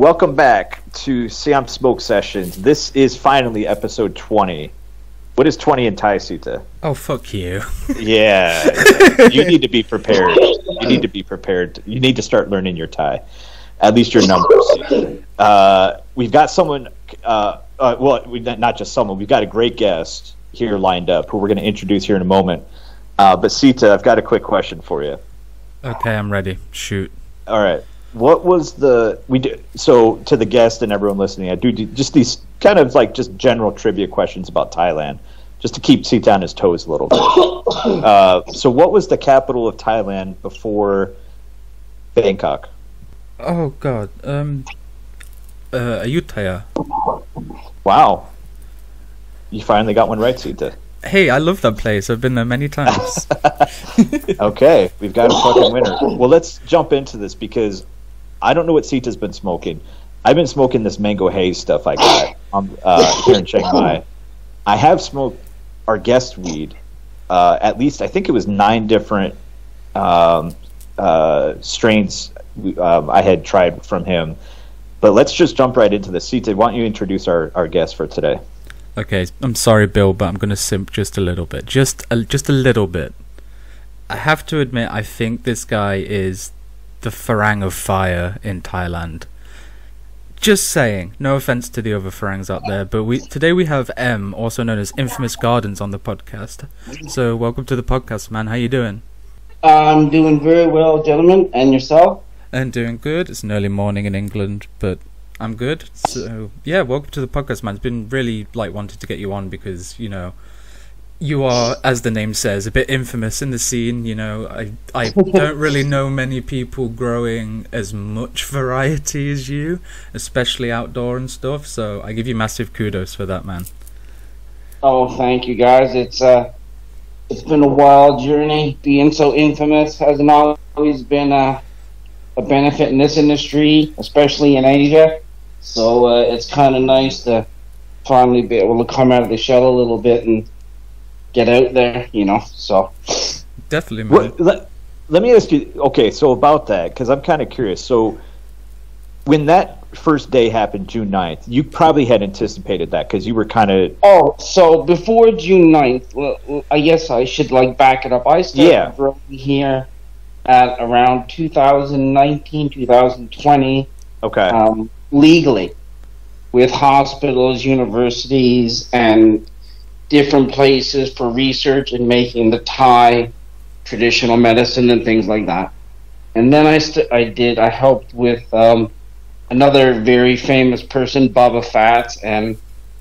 Welcome back to Siam Smoke Sessions. This is finally episode 20. What is 20 in Thai, Sita? Oh, fuck you. Yeah. You need to be prepared. You need to be prepared. You need to start learning your Thai. At least your numbers, Sita. We've got someone, not just someone, we've got a great guest here lined up who we're going to introduce here in a moment. But Sita, I've got a quick question for you. Okay, I'm ready. Shoot. All right. What was to the guest and everyone listening, I do just these kind of like just general trivia questions about Thailand, just to keep Sita on his toes a little bit. So what was the capital of Thailand before Bangkok? Oh God, Ayutthaya. Wow, you finally got one right, Sita. Hey, I love that place. I've been there many times. Okay, we've got a fucking winner. Well, let's jump into this because I don't know what Sita's been smoking. I've been smoking this mango haze stuff I got here in Chiang Mai. I have smoked our guest weed. At least I think it was 9 different strains I had tried from him. But let's just jump right into this. Sita, why don't you introduce our guest for today? Okay, I'm sorry, Bill, but I'm going to simp just a little bit. Just a little bit. I have to admit, I think this guy is the Farang of fire in Thailand. Just saying. No offense to the other Farangs out there, but today we have M, also known as Infamous Gardens, on the podcast. So welcome to the podcast, man. How you doing? I'm doing very well, gentlemen. And yourself? I'm doing good. It's an early morning in England, but I'm good. So yeah, welcome to the podcast, man. It's been really wanted to get you on because, you know, you are, as the name says, a bit infamous in the scene. You know, I don't really know many people growing as much variety as you, especially outdoor and stuff. So I give you massive kudos for that, man. Oh, thank you, guys. It's been a wild journey. Being so infamous hasn't always been a benefit in this industry, especially in Asia. So it's kind of nice to finally be able to come out of the shell a little bit and get out there, you know, so. Definitely, man. Let me ask you, okay, so about that, because I'm kind of curious. So when that first day happened, June 9th, you probably had anticipated that because you were kind of... Oh, so before June 9th, well, I guess I should, back it up. I started growing here at around 2019, 2020. Okay. Legally, with hospitals, universities, and different places for research and making the Thai traditional medicine and things like that. And then I helped with another very famous person, Baba Fats, and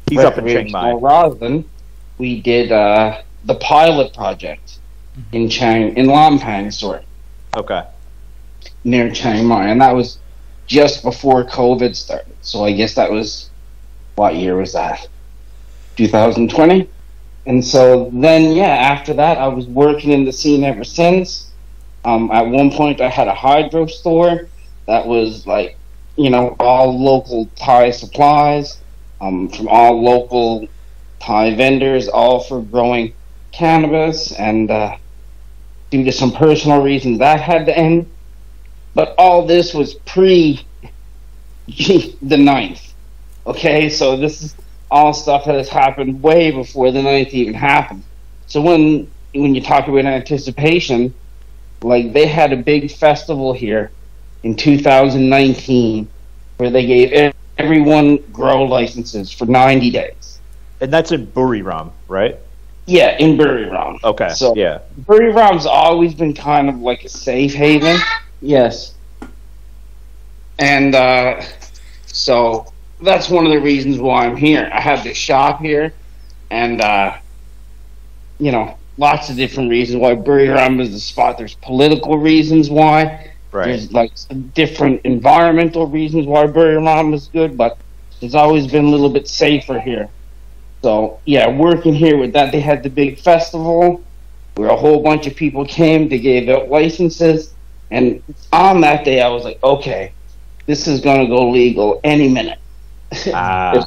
he's up in Chiang Mai. We did the pilot project in Lampang, sorry. Okay. Near Chiang Mai, and that was just before COVID started. So I guess that was, what year was that? 2020. And so then, after that, I was working in the scene ever since. At one point, I had a hydro store that was all local Thai supplies from all local Thai vendors, all for growing cannabis. And due to some personal reasons, that had to end. But all this was pre the 9th. Okay, so this is all stuff that has happened way before the 9th even happened. So when you talk about anticipation, they had a big festival here in 2019 where they gave everyone grow licenses for 90 days. And that's in Buriram, right? Yeah, in Buriram. Okay. So yeah, Buriram's always been kind of like a safe haven. Yes. And so that's one of the reasons why I'm here. I have this shop here, and lots of different reasons why Buriram is the spot. There's political reasons why. Right. There's different environmental reasons why Buriram is good, but it's always been a little bit safer here. So, working here with that, they had the big festival where a whole bunch of people came. They gave out licenses. And on that day, I was like, okay, this is going to go legal any minute. It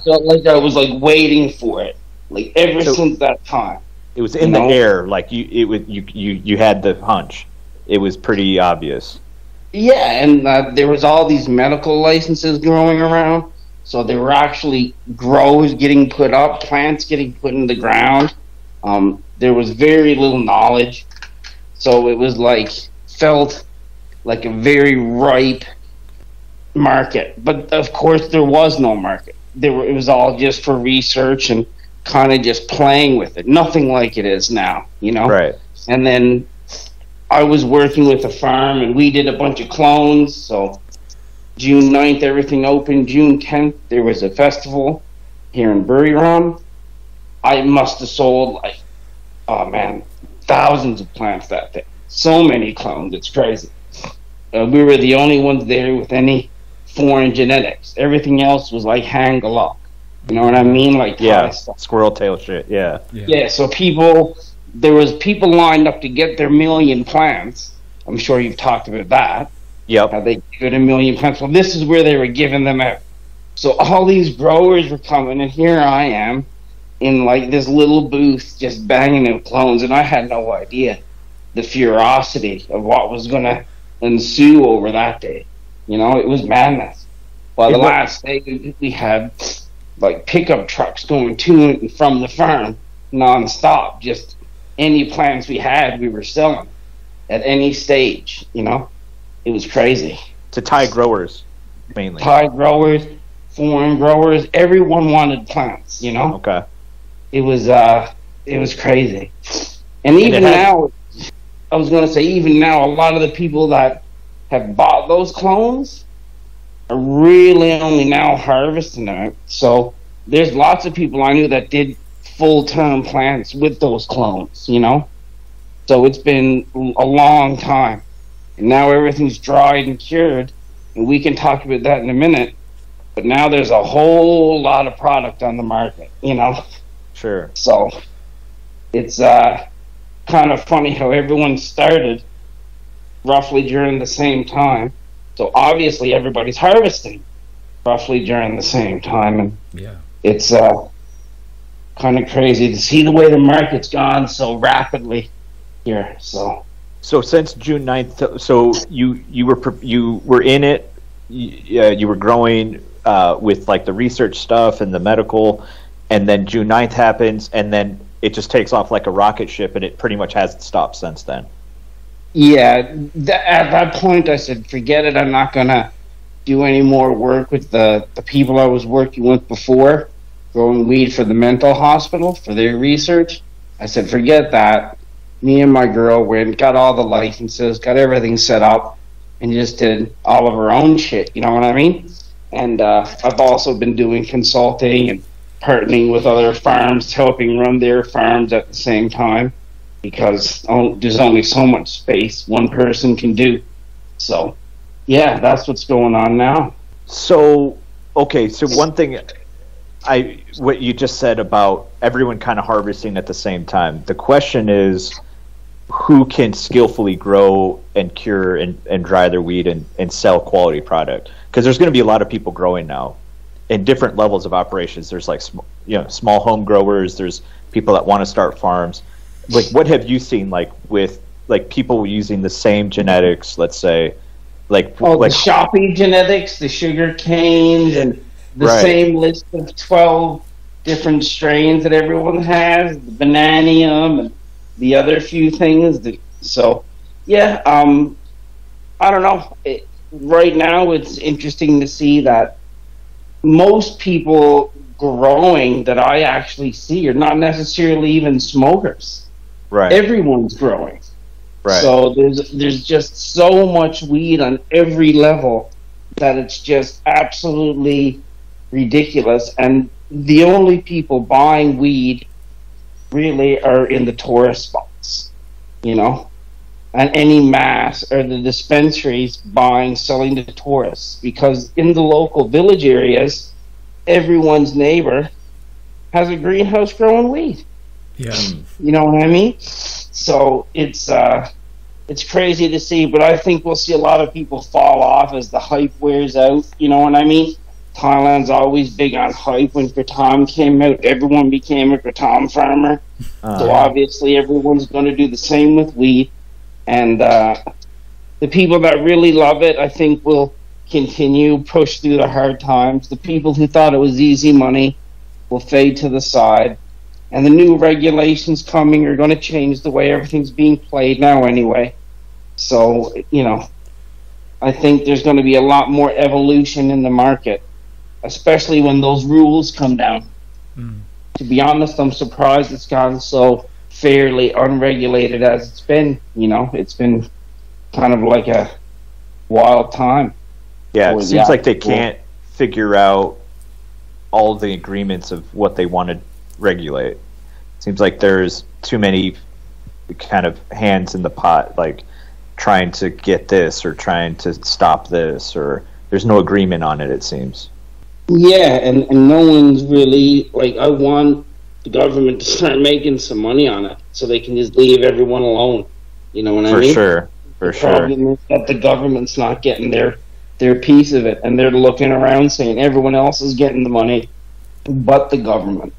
felt like I was, waiting for it, since that time. It was in the air. You had the hunch. It was pretty obvious. Yeah, and there was all these medical licenses growing around, so there were actually grows getting put up, plants getting put in the ground. There was very little knowledge, so it was like felt like a very ripe market. But of course, there was no market. It was all just for research and kind of just playing with it. Nothing like it is now, you know. Right. And then I was working with a farm, and we did a bunch of clones. So June 9th, everything opened. June 10th, there was a festival here in Buriram. I must have sold, like, oh, man, thousands of plants that day. So many clones. It's crazy. We were the only ones there with any foreign genetics. Everything else was, like, hang-a-lock. You know what I mean? Like, yeah, stuff. Squirrel tail shit, yeah. Yeah, so people... There was people lined up to get their 1,000,000 plants. I'm sure you've talked about that. Yep. How they give it 1,000,000 plants. Well, this is where they were giving them out. So all these growers were coming, and here I am in, like, this little booth just banging out clones, and I had no idea the ferocity of what was going to ensue over that day. You know, it was madness. By the last day, we had, like, pickup trucks going to and from the farm nonstop, just... Any plants we had, we were selling at any stage, you know? It was crazy. To Thai growers, mainly. Thai growers, foreign growers, everyone wanted plants, you know? Okay. It was crazy. And even now, I was going to say, even now, a lot of the people that have bought those clones are really only now harvesting them. So there's lots of people I knew that did full-term plants with those clones, you know? So it's been a long time. And now everything's dried and cured, and we can talk about that in a minute, but now there's a whole lot of product on the market, you know? Sure. So it's kind of funny how everyone started roughly during the same time. So obviously everybody's harvesting roughly during the same time, and yeah, it's... kind of crazy to see the way the market's gone so rapidly here. So since June 9th, so you were in it, you were growing with like the research stuff and the medical, and then June 9th happens, and then it just takes off like a rocket ship, and it pretty much hasn't stopped since then. Yeah, at that point I said, forget it, I'm not gonna do any more work with the people I was working with before, growing weed for the mental hospital, for their research. I said, forget that. Me and my girl went, got all the licenses, got everything set up, and just did all of her own shit, you know what I mean? And I've also been doing consulting and partnering with other farms, helping run their farms at the same time, because there's only so much space one person can do. So, yeah, that's what's going on now. So, okay, so one thing... what you just said about everyone kind of harvesting at the same time. The question is, who can skillfully grow and cure and dry their weed and sell quality product? Because there's going to be a lot of people growing now in different levels of operations. There's like small home growers. There's people that want to start farms. Like, what have you seen like with like people using the same genetics? Let's say, like the shopping genetics, the sugar canes, and the same list of 12 different strains that everyone has, the bananium and the other few things. So, yeah, I don't know. Right now it's interesting to see that most people growing that I actually see are not necessarily even smokers. Right. Everyone's growing. Right. So there's just so much weed on every level that it's just absolutely... ridiculous. And the only people buying weed really are in the tourist spots, you know, and any mass or the dispensaries buying, selling to tourists, because in the local village areas, everyone's neighbor has a greenhouse growing weed. Yeah, you know what I mean? So it's crazy to see, but I think we'll see a lot of people fall off as the hype wears out, you know what I mean? Thailand's always big on hype. When kratom came out, everyone became a kratom farmer. So obviously everyone's going to do the same with weed. And The people that really love it, I think, will continue, push through the hard times. The people who thought it was easy money will fade to the side. And the new regulations coming are going to change the way everything's being played now anyway. So, you know, I think there's going to be a lot more evolution in the market, especially when those rules come down. Mm. To be honest, I'm surprised it's gotten so fairly unregulated as it's been. You know, it's been kind of like a wild time. Yeah, it seems like they can't figure out all the agreements of what they want to regulate. It seems like there's too many kind of hands in the pot, like trying to get this or trying to stop this, or there's no agreement on it, it seems. Yeah, and no one's really, like, I want the government to start making some money on it so they can just leave everyone alone. You know what I mean? For sure, for sure. The problem is that the government's not getting their piece of it, and they're looking around saying everyone else is getting the money but the government,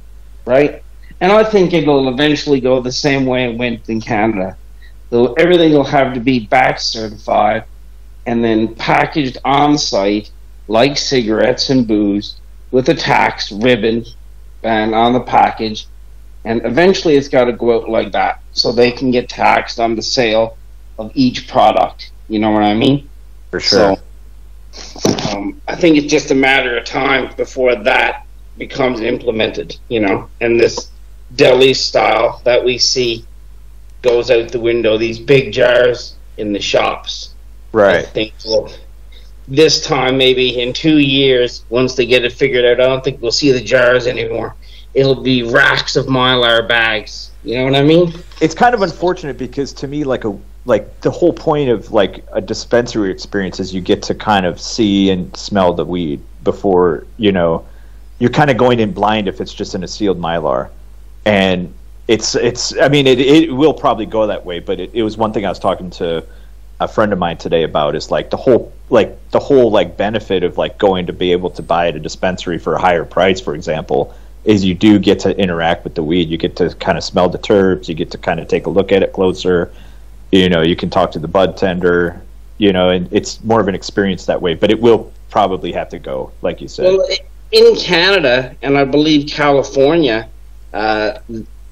right? And I think it'll eventually go the same way it went in Canada. So everything will have to be back certified and then packaged on site like cigarettes and booze with a tax ribbon and on the package, and eventually it's got to go out like that so they can get taxed on the sale of each product. You know what I mean? For sure. So, I think it's just a matter of time before that becomes implemented, you know, and this deli style that we see goes out the window, these big jars in the shops. Right. I think, well, this time, maybe in 2 years, once they get it figured out, I don't think we'll see the jars anymore. It'll be racks of Mylar bags. You know what I mean? It's kind of unfortunate because to me, like the whole point of like a dispensary experience is you get to kind of see and smell the weed before, you know, you're kind of going in blind if it's just in a sealed Mylar. And it's I mean, it will probably go that way, but it was one thing I was talking to a friend of mine today about, is like the whole benefit of like going to be able to buy at a dispensary for a higher price, for example, is you do get to interact with the weed. You get to kind of smell the terps, you get to kind of take a look at it closer. You know, you can talk to the bud tender, you know, and it's more of an experience that way, but it will probably have to go, like you said. Well, in Canada, and I believe California,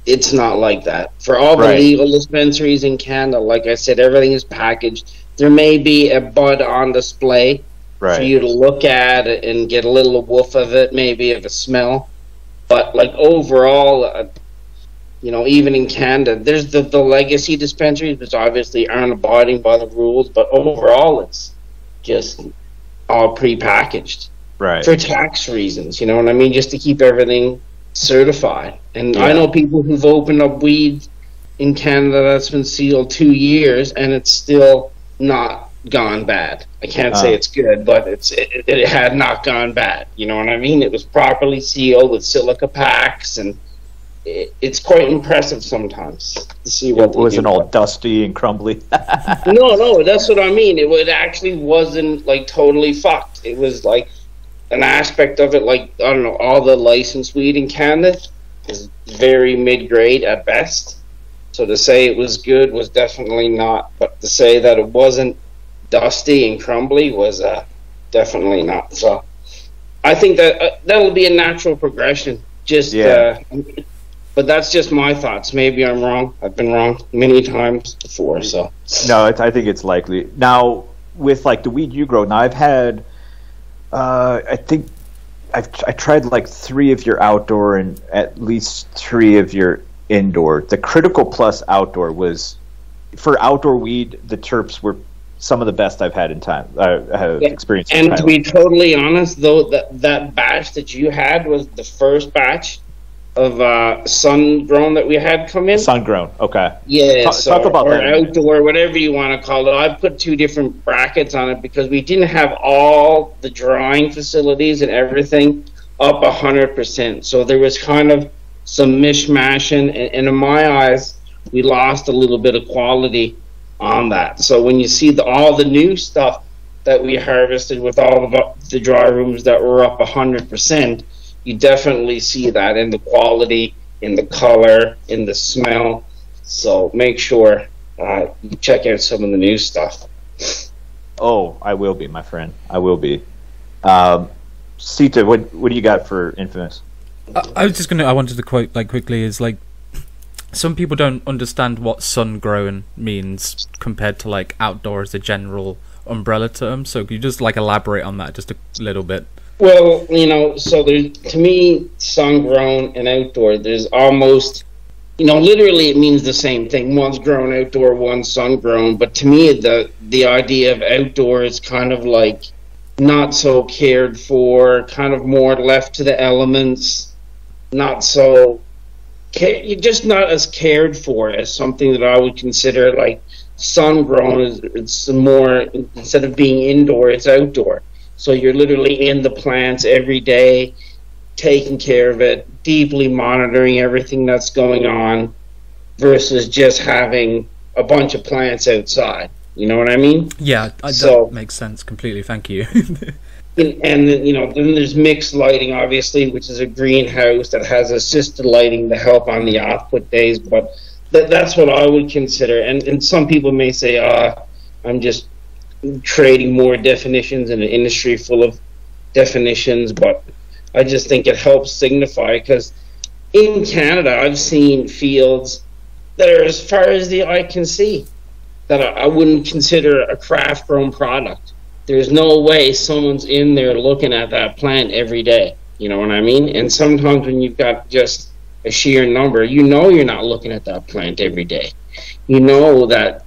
it's not like that. For all the legal dispensaries in Canada, like I said, everything is packaged. There may be a bud on display for you to look at and get a little woof of it, maybe of a smell. But like overall, you know, even in Canada, there's the legacy dispensaries, which obviously aren't abiding by the rules. But overall, it's just all prepackaged, right? For tax reasons, you know what I mean, just to keep everything certified. And I know people who've opened up weed in Canada that's been sealed 2 years and it's still not gone bad. I can't say it's good, but it had not gone bad. You know what I mean? It was properly sealed with silica packs, and it's quite impressive sometimes to see what it wasn't all dusty and crumbly. No, that's what I mean. It actually wasn't like totally fucked. It was like an aspect of it, like, I don't know, all the licensed weed in Canada is very mid-grade at best. So to say it was good was definitely not, but to say that it wasn't dusty and crumbly was definitely not. So I think that that'll be a natural progression. Just, but that's just my thoughts. Maybe I'm wrong. I've been wrong many times before, so. No, I think it's likely. Now, with, like, the weed you grow, now I've had... I think I tried like 3 of your outdoor and at least 3 of your indoor. The Critical Plus outdoor was, for outdoor weed, the terps were some of the best I've had in time. I have experienced. And to be totally honest, though, that batch that you had was the first batch of sun grown that we had come in. Sun grown, okay. Yeah, talk about or that outdoor, whatever you want to call it. I put 2 different brackets on it because we didn't have all the drying facilities and everything up 100%. So there was kind of some mishmashing, and in my eyes, we lost a little bit of quality on that. So when you see all the new stuff that we harvested with all of the dry rooms that were up 100%, you definitely see that in the quality, in the color, in the smell. So make sure you check out some of the new stuff. Oh, I will be, my friend. I will be. Sita, what do you got for Infamous? I was just gonna. I wanted to quote like quickly is like some people don't understand what sun grown means compared to like outdoor as a general umbrella term. So could you just like elaborate on that just a little bit? Well, you know, so there's, to me, sun grown and outdoor, there's almost, you know, literally it means the same thing. One's grown outdoor, one's sun grown. But to me, the idea of outdoor is kind of like not so cared for, kind of more left to the elements, not so, you're just not as cared for as something that I would consider like sun grown. It's more, instead of being indoor, it's outdoor. So you're literally in the plants every day, taking care of it, deeply monitoring everything that's going on, versus just having a bunch of plants outside. You know what I mean? Yeah, that makes sense completely. Thank you. and you know, then there's mixed lighting, obviously, which is a greenhouse that has assisted lighting to help on the output days. But that's what I would consider. And some people may say, I'm just creating more definitions in an industry full of definitions, but I just think it helps signify, because in Canada I've seen fields that are as far as the eye can see that I wouldn't consider a craft grown product. There's no way someone's in there looking at that plant every day, you know what I mean? And sometimes when you've got just a sheer number, you know, you're not looking at that plant every day, you know, that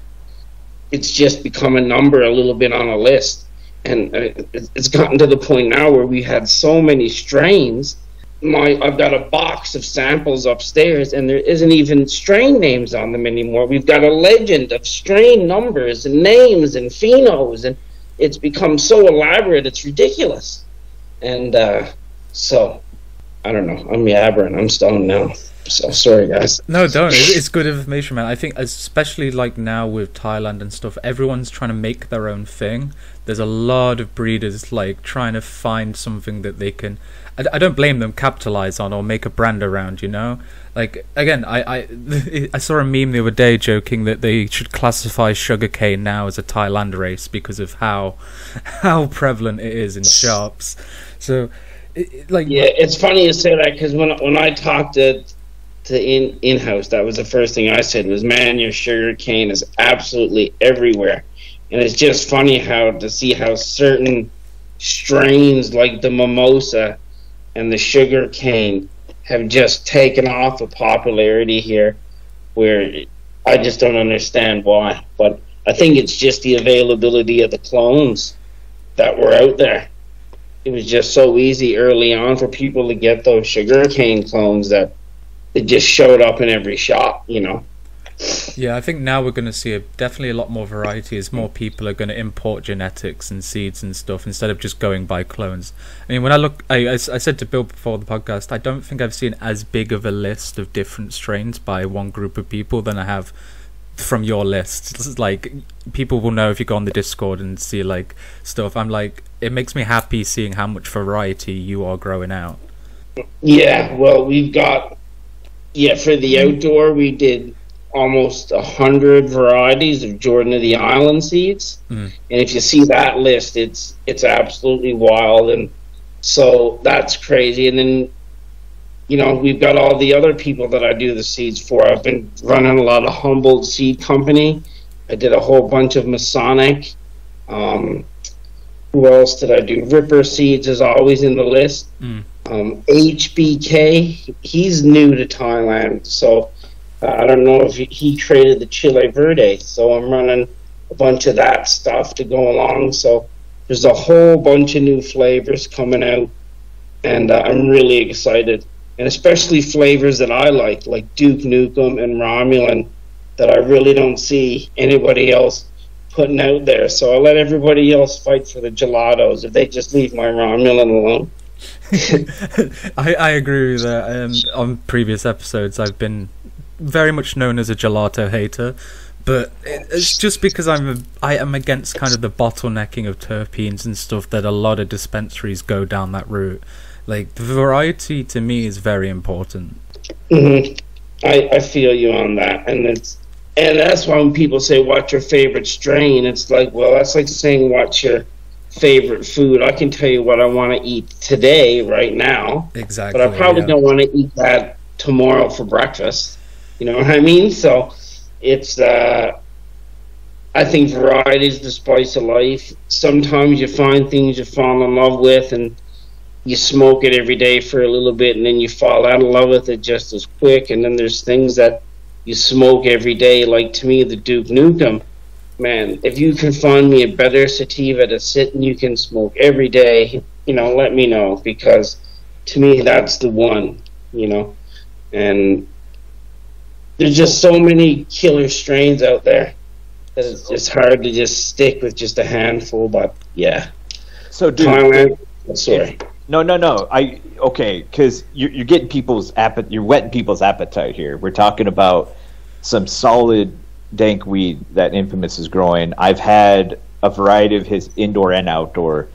it's just become a number a little bit on a list. And it's gotten to the point now where we had so many strains. I've got a box of samples upstairs and there isn't even strain names on them anymore. We've got a legend of strain numbers and names and phenos, and it's become so elaborate it's ridiculous. And so I don't know, I'm yabbering, I'm stoned now. So sorry, guys. No, don't. It's good information, man. I think especially like now with Thailand and stuff, everyone's trying to make their own thing. There's a lot of breeders like trying to find something that they can, I don't blame them, capitalize on or make a brand around, you know? Like, again, I saw a meme the other day joking that they should classify sugarcane now as a Thailand race because of how prevalent it is in shops. So, like, yeah, it's funny you say that, because when I talked in-house, that was the first thing I said was, man, your sugar cane is absolutely everywhere. And it's just funny how to see how certain strains like the mimosa and the sugar cane have just taken off of popularity here, where I just don't understand why. But I think it's just the availability of the clones that were out there. It was just so easy early on for people to get those sugar cane clones that it just showed up in every shop, you know. Yeah, I think now we're going to see definitely a lot more variety as more people are going to import genetics and seeds and stuff instead of just going by clones. I mean, when I look, I said to Bill before the podcast, I don't think I've seen as big of a list of different strains by one group of people than I have from your list. It's like, people will know if you go on the Discord and see like stuff. I'm like, it makes me happy seeing how much variety you are growing out. Yeah, well, we've got, yeah, for the outdoor, we did almost 100 varieties of Jordan of the Island seeds. Mm. And if you see that list, it's absolutely wild. And so that's crazy. And then, you know, we've got all the other people that I do the seeds for. I've been running a lot of Humboldt Seed Company. I did a whole bunch of Masonic. Who else did I do? Ripper Seeds is always in the list. Mm. HBK, he's new to Thailand, so I don't know if he traded the Chile Verde, so I'm running a bunch of that stuff to go along. So there's a whole bunch of new flavors coming out, and I'm really excited, and especially flavors that I like Duke Nukem and Romulan, that I really don't see anybody else putting out there. So I'll let everybody else fight for the gelatos if they just leave my Romulan alone. I agree with that. On previous episodes I've been very much known as a gelato hater, but it's just because I am against kind of the bottlenecking of terpenes and stuff that a lot of dispensaries go down that route. Like, the variety to me is very important. Mm-hmm. I feel you on that, and it's And that's why when people say, "What's your favorite strain?" It's like, well, that's like saying, "What's your favorite food?" I can tell you what I want to eat today, right now. Exactly. But I probably don't want to eat that tomorrow for breakfast. You know what I mean? So it's, I think variety is the spice of life. Sometimes you find things you fall in love with and you smoke it every day for a little bit, and then you fall out of love with it just as quick. And then there's things that you smoke every day, like to me, the Duke Nukem. Man, if you can find me a better sativa to sit and you can smoke every day, you know, let me know, because to me, that's the one, you know. And there's just so many killer strains out there that it's just hard to just stick with just a handful. But yeah, so Thailand, sorry. No. Okay, because you're getting people's appetite. You're whetting people's appetite here. We're talking about some solid dank weed that Infamous is growing. I've had a variety of his indoor and outdoor.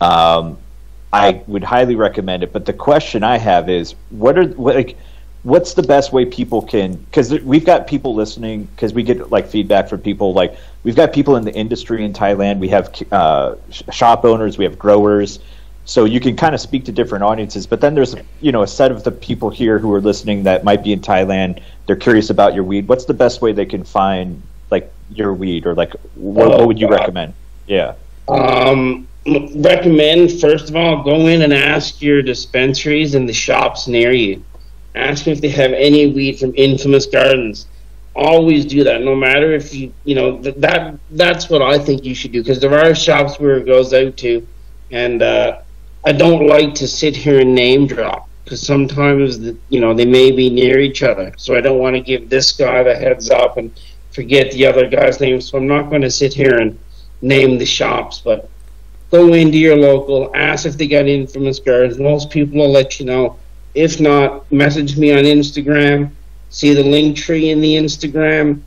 I would highly recommend it. But the question I have is, what's the best way people can? Because we've got people listening. Because we get like feedback from people. Like we've got people in the industry in Thailand. We have shop owners. We have growers. So you can kind of speak to different audiences, but then there's, you know, a set of the people here who are listening that might be in Thailand. They're curious about your weed. What's the best way they can find like your weed, or like what would you recommend? Yeah. Recommend, first of all, go in and ask your dispensaries and the shops near you. Ask them if they have any weed from Infamous Gardens. Always do that, no matter if you know that's what I think you should do, because there are shops where it goes out to, and I don't like to sit here and name drop, because sometimes, you know, they may be near each other. So I don't want to give this guy the heads up and forget the other guy's name. So I'm not going to sit here and name the shops, but go into your local, ask if they got Infamous Gardens. Most people will let you know. If not, message me on Instagram. See the link tree in the Instagram.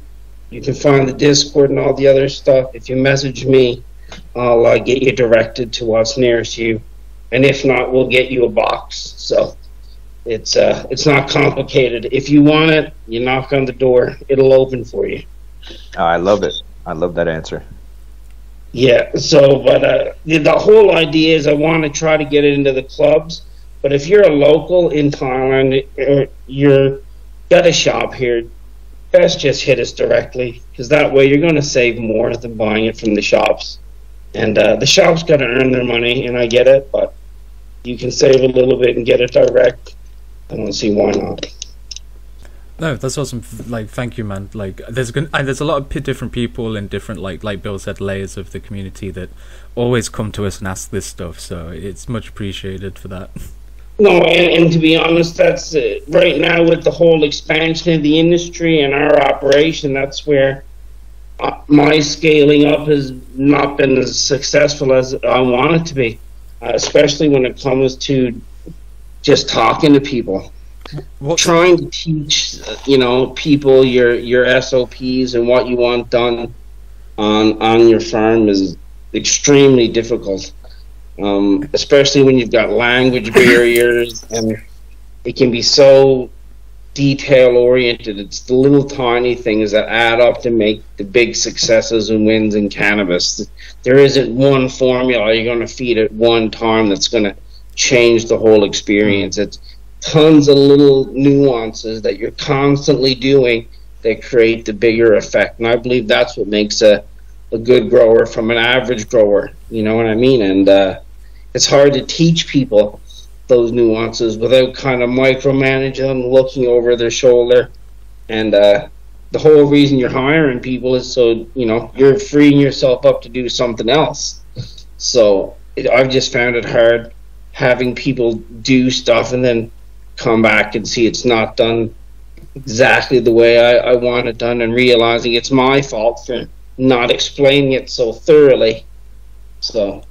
You can find the Discord and all the other stuff. If you message me, I'll get you directed to what's nearest you. And if not, we'll get you a box. So it's not complicated. If you want it, you knock on the door. It'll open for you. Oh, I love it. I love that answer. Yeah. So, but the whole idea is I want to try to get it into the clubs. But if you're a local in Thailand or you've got a shop here, best just hit us directly, because that way you're going to save more than buying it from the shops. And the shops got to earn their money, and I get it, but you can save a little bit and get it direct. I don't see why not. No, that's awesome. Like, thank you, man. Like, there's a lot of different people and different, like Bill said, layers of the community that always come to us and ask this stuff. So it's much appreciated for that. No, and to be honest, that's right now with the whole expansion of the industry and our operation, that's where my scaling up has not been as successful as I want it to be, especially when it comes to just talking to people, trying to teach, you know, people your SOPs and what you want done on your farm is extremely difficult, especially when you've got language barriers, and it can be so detail oriented. It's the little tiny things that add up to make the big successes and wins in cannabis. There isn't one formula you're going to feed at one time that's going to change the whole experience. It's tons of little nuances that you're constantly doing that create the bigger effect. And I believe that's what makes a good grower from an average grower. You know what I mean? And it's hard to teach people those nuances without kind of micromanaging them, looking over their shoulder. And the whole reason you're hiring people is so, you know, you're freeing yourself up to do something else. So I've just found it hard having people do stuff and then come back and see it's not done exactly the way I want it done, and realizing it's my fault for not explaining it so thoroughly. So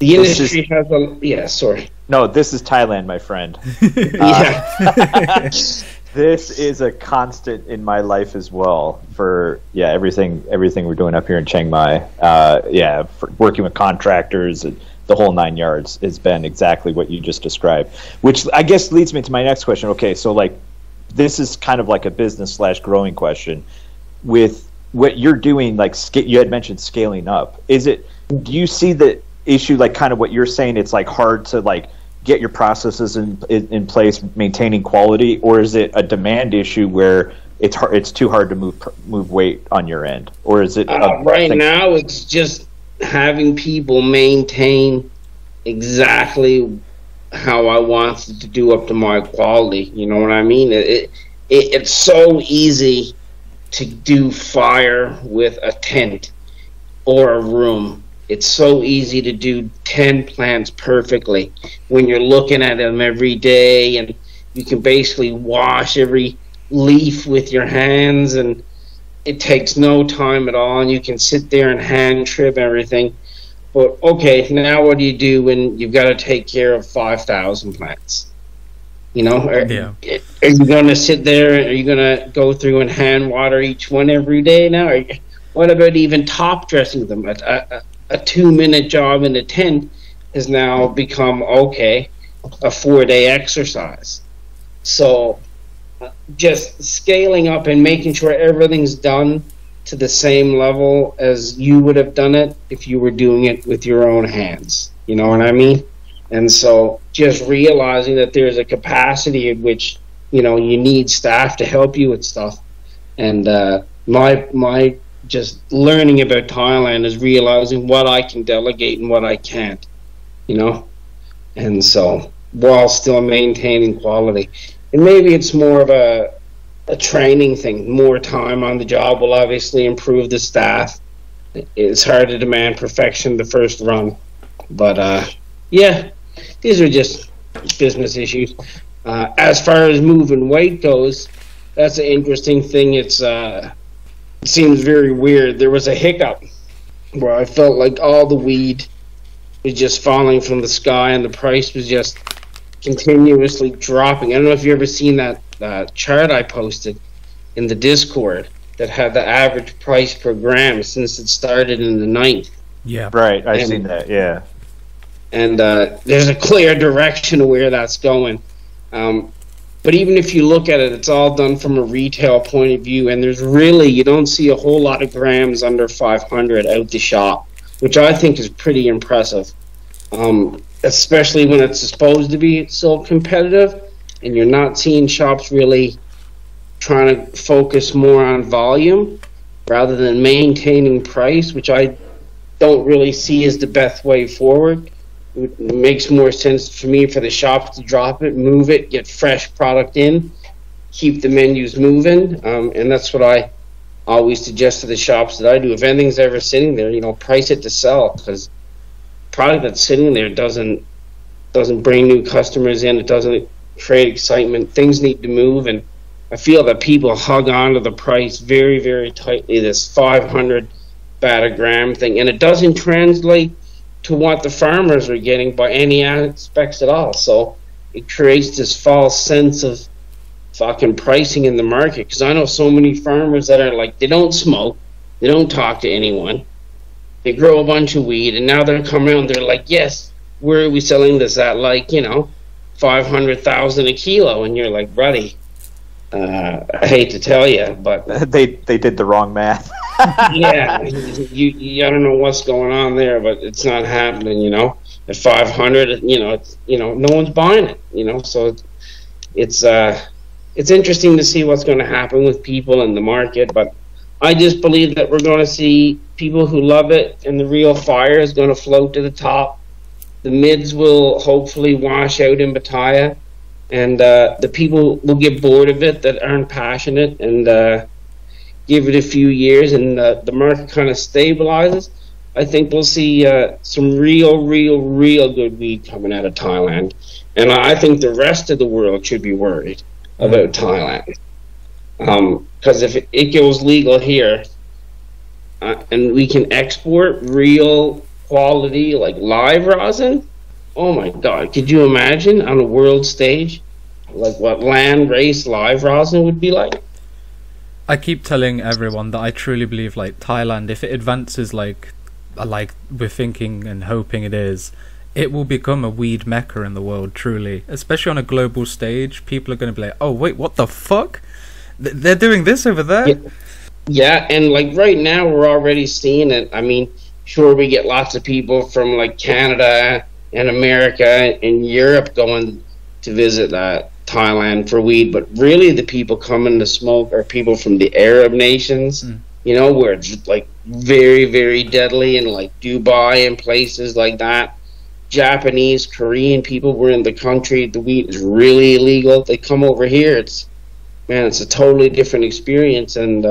the industry has a, yeah, sorry. No, this is Thailand, my friend. Yeah. This is a constant in my life as well for, yeah, everything we're doing up here in Chiang Mai. Yeah, for working with contractors and the whole 9 yards has been exactly what you just described, which I guess leads me to my next question. Okay, so like this is kind of like a business/growing question. with what you're doing, like you had mentioned scaling up, is it, do you see the issue, like kind of what you're saying, it's like hard to like get your processes in place, maintaining quality, or is it a demand issue where it's hard, it's too hard to move weight on your end, or is it right now it's just having people maintain exactly how I want to do up to my quality, you know what I mean? It's so easy to do fire with a tent or a room. It's so easy to do 10 plants perfectly when you're looking at them every day, and you can basically wash every leaf with your hands, and it takes no time at all, and you can sit there and hand trim everything. But okay, now what do you do when you've got to take care of 5,000 plants? You know, are you going to sit there? Are you going to go through and hand water each one every day now? Or what about even top dressing them? A 2-minute job in a tent has now become, okay, a 4-day exercise. So just scaling up and making sure everything's done to the same level as you would have done it if you were doing it with your own hands. You know what I mean? And so just realizing that there's a capacity in which, you know, you need staff to help you with stuff. And my just learning about Thailand is realizing what I can delegate and what I can't, you know, and so while still maintaining quality. And maybe it's more of a training thing. More time on the job will obviously improve the staff. It's hard to demand perfection the first run, but yeah, these are just business issues. As far as moving weight goes, that's an interesting thing. It's it seems very weird. There was a hiccup where I felt like all the weed was just falling from the sky, and the price was just continuously dropping. I don't know if you've ever seen that chart I posted in the Discord that had the average price per gram since it started in the 9th. Yeah, right. I've seen that. Yeah. And there's a clear direction of where that's going. But even if you look at it, it's all done from a retail point of view, and there's really, you don't see a whole lot of grams under 500 out the shop, which I think is pretty impressive, especially when it's supposed to be so competitive, and you're not seeing shops really trying to focus more on volume rather than maintaining price, which I don't really see as the best way forward. It makes more sense for me for the shops to drop it, move it, get fresh product in, keep the menus moving, and that's what I always suggest to the shops that I do. If anything's ever sitting there, you know, price it to sell, because product that's sitting there doesn't bring new customers in. It doesn't create excitement. Things need to move, and I feel that people hug on to the price very, very tightly. This 500 baht a gram thing, and it doesn't translate to what the farmers are getting by any aspects at all. So it creates this false sense of fucking pricing in the market, because I know so many farmers that are like, they don't smoke, they don't talk to anyone, they grow a bunch of weed, and now they're coming around, they're like, yes, where are we selling this at, like, you know, 500,000 a kilo, and you're like, buddy, I hate to tell you, but they did the wrong math. Yeah, I don't know what's going on there, but it's not happening. You know, at 500, you know, it's, you know, no one's buying it. You know, so it's interesting to see what's going to happen with people in the market. But I just believe that we're going to see people who love it, and the real fire is going to float to the top. The mids will hopefully wash out in Pattaya, and the people will get bored of it that aren't passionate, and give it a few years, and the market kind of stabilizes. I think we'll see some real good weed coming out of Thailand, and I think the rest of the world should be worried about Thailand, because if it goes legal here, and we can export real quality like live rosin, oh my God, could you imagine on a world stage like what land race live rosin would be like? I keep telling everyone that I truly believe, like, Thailand, if it advances like we're thinking and hoping it is, it will become a weed mecca in the world, truly. Especially on a global stage, people are going to be like, oh wait, what the fuck? They're doing this over there? Yeah. Yeah, and like right now we're already seeing it. I mean, sure, we get lots of people from like Canada and America and Europe going to visit Thailand for weed, but really the people coming to smoke are people from the Arab nations, you know, where it's like very, very deadly, and like Dubai and places like that. Japanese, Korean people were in the country. The weed is really illegal. They come over here. It's, man, it's a totally different experience, and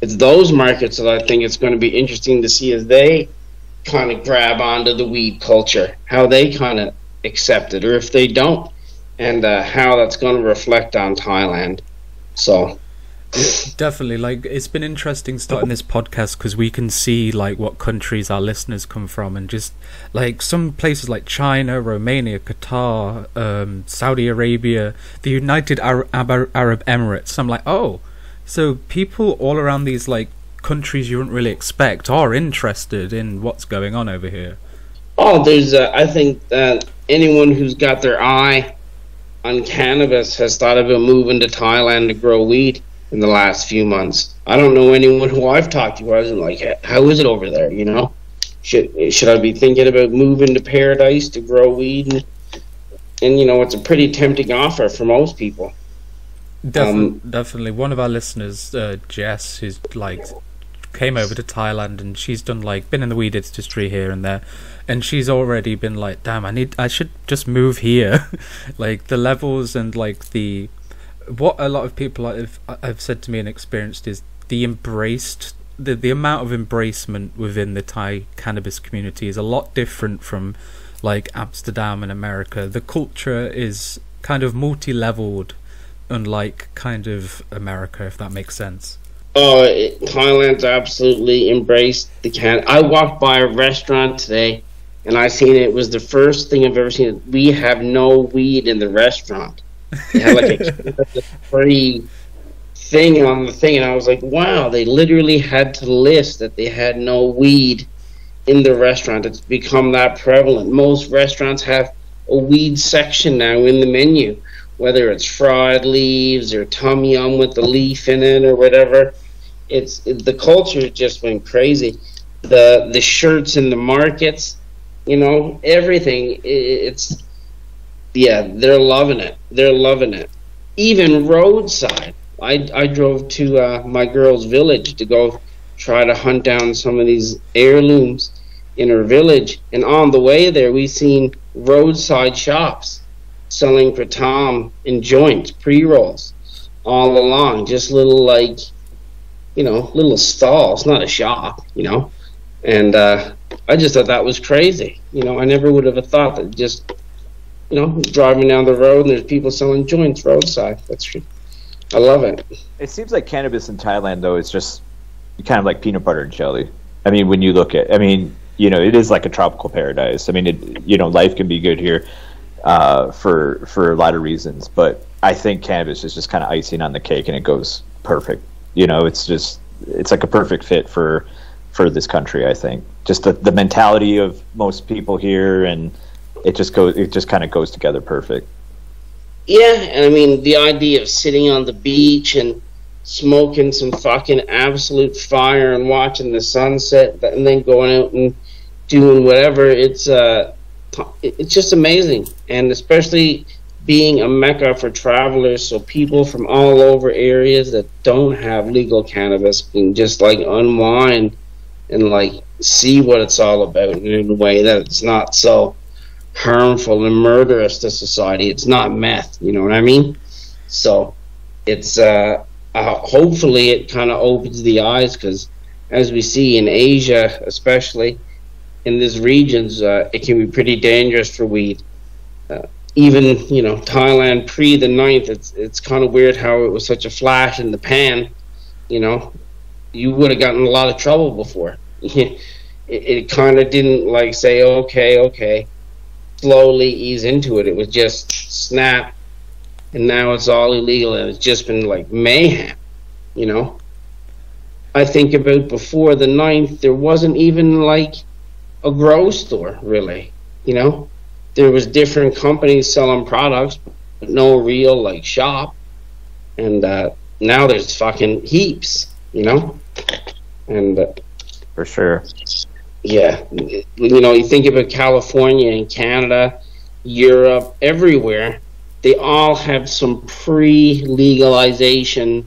it's those markets that I think it's going to be interesting to see as they kind of grab onto the weed culture, how they kind of accept it, or if they don't, and how that's going to reflect on Thailand. So definitely, like, it's been interesting starting this podcast because we can see like what countries our listeners come from, and just like some places like China, Romania, Qatar, Saudi Arabia, the United Arab Emirates. I'm like, oh, so people all around these like countries you wouldn't really expect are interested in what's going on over here. Oh, there's I think that anyone who's got their eye on cannabis has thought about moving to Thailand to grow weed in the last few months. I don't know anyone who I've talked to who I wasn't like, how is it over there, you know? Should I be thinking about moving to paradise to grow weed? And you know, it's a pretty tempting offer for most people. Definitely. One of our listeners, Jess, who's like came over to Thailand, and she's done like been in the weed industry here and there, and she's already been like, damn, I should just move here. Like the levels and like the what a lot of people have said to me and experienced is the the amount of embracement within the Thai cannabis community is a lot different from like Amsterdam and America. The culture is kind of multi-leveled, unlike kind of America, if that makes sense. Oh, Thailand's absolutely embraced the can. I walked by a restaurant today and I seen it was the first thing I've ever seen. We have no weed in the restaurant. They had like a free thing on the thing, and I was like, wow, they literally had to list that they had no weed in the restaurant. It's become that prevalent. Most restaurants have a weed section now in the menu, whether it's fried leaves or tom yum with the leaf in it or whatever. The culture just went crazy. The shirts in the markets, you know, everything. It's yeah, they're loving it. They're loving it. Even roadside. I drove to my girl's village to go try to hunt down some of these heirlooms in her village, and on the way there we seen roadside shops selling kratom and joints, pre-rolls all along, just little, like, you know, little stalls, not a shop, you know. And I just thought that was crazy, you know. I never would have thought that, just, you know, driving down the road and there's people selling joints roadside. That's true. I love it. It seems like cannabis in Thailand though is just kind of like peanut butter and jelly. I mean, when you look at, I mean, you know, it is like a tropical paradise. I mean, it, you know, life can be good here for a lot of reasons, but I think cannabis is just kind of icing on the cake, and it goes perfect. You know, it's just, it's like a perfect fit for this country. I think just the mentality of most people here, and it just goes, it just kind of goes together perfect. Yeah, and I mean, the idea of sitting on the beach and smoking some fucking absolute fire and watching the sunset, and then going out and doing whatever, it's just amazing. And especially being a mecca for travelers, so people from all over areas that don't have legal cannabis can just like unwind and like see what it's all about in a way that it's not so harmful and murderous to society. It's not meth, you know what I mean? So it's hopefully it kind of opens the eyes, because as we see in Asia, especially in these regions, it can be pretty dangerous for weed. Even, you know, Thailand pre the 9th, it's kind of weird how it was such a flash in the pan. You know, you would have gotten in a lot of trouble before. It kind of didn't like say, okay, slowly ease into it. It was just snap, and now it's all illegal, and it's just been like mayhem, you know. I think about before the 9th, there wasn't even like a grow store, really, you know. There was different companies selling products, but no real like shop. And now there's fucking heaps, you know? And for sure. Yeah. You know, you think about California and Canada, Europe, everywhere, they all have some pre-legalization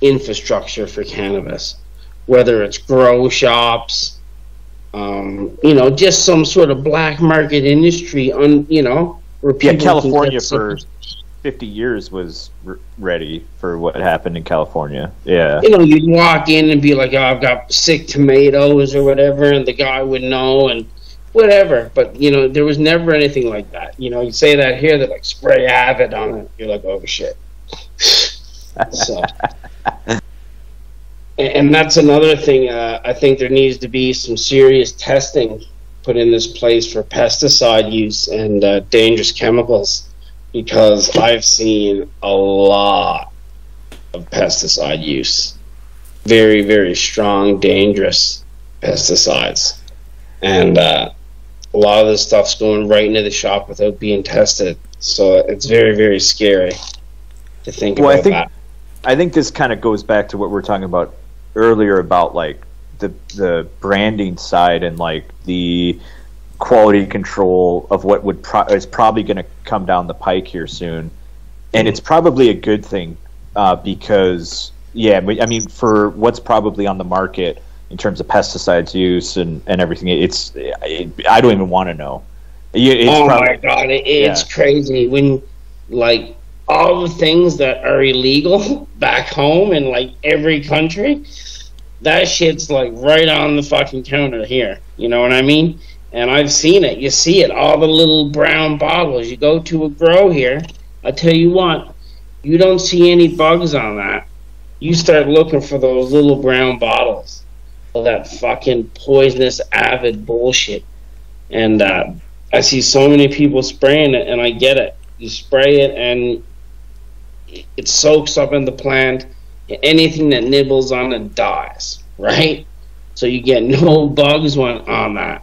infrastructure for cannabis, whether it's grow shops, you know, just some sort of black market industry, you know. Where yeah, California for 50 years was ready for what happened in California. Yeah. You know, you'd walk in and be like, oh, I've got sick tomatoes or whatever, and the guy would know and whatever. But, you know, there was never anything like that. You know, you say that here, they're like, spray Avid on it. You're like, oh, shit. So, and that's another thing. I think there needs to be some serious testing put in this place for pesticide use and dangerous chemicals, because I've seen a lot of pesticide use, very, very strong, dangerous pesticides. And a lot of this stuff's going right into the shop without being tested. So it's very, very scary to think about that. I think this kind of goes back to what we were talking about earlier about, like, the branding side and, like, the quality control of what would is probably going to come down the pike here soon. And it's probably a good thing because, yeah, I mean, for what's probably on the market in terms of pesticides use and everything, I don't even want to know. Oh, my God, it's crazy when, like, all the things that are illegal back home in, like, every country, that shit's, like, right on the fucking counter here. You know what I mean? And I've seen it. You see it. All the little brown bottles. You go to a grow here, I tell you what, you don't see any bugs on that. You start looking for those little brown bottles. All that fucking poisonous Avid bullshit. And I see so many people spraying it, and I get it. You spray it, and it soaks up in the plant. Anything that nibbles on it dies, right? So you get no bugs on that.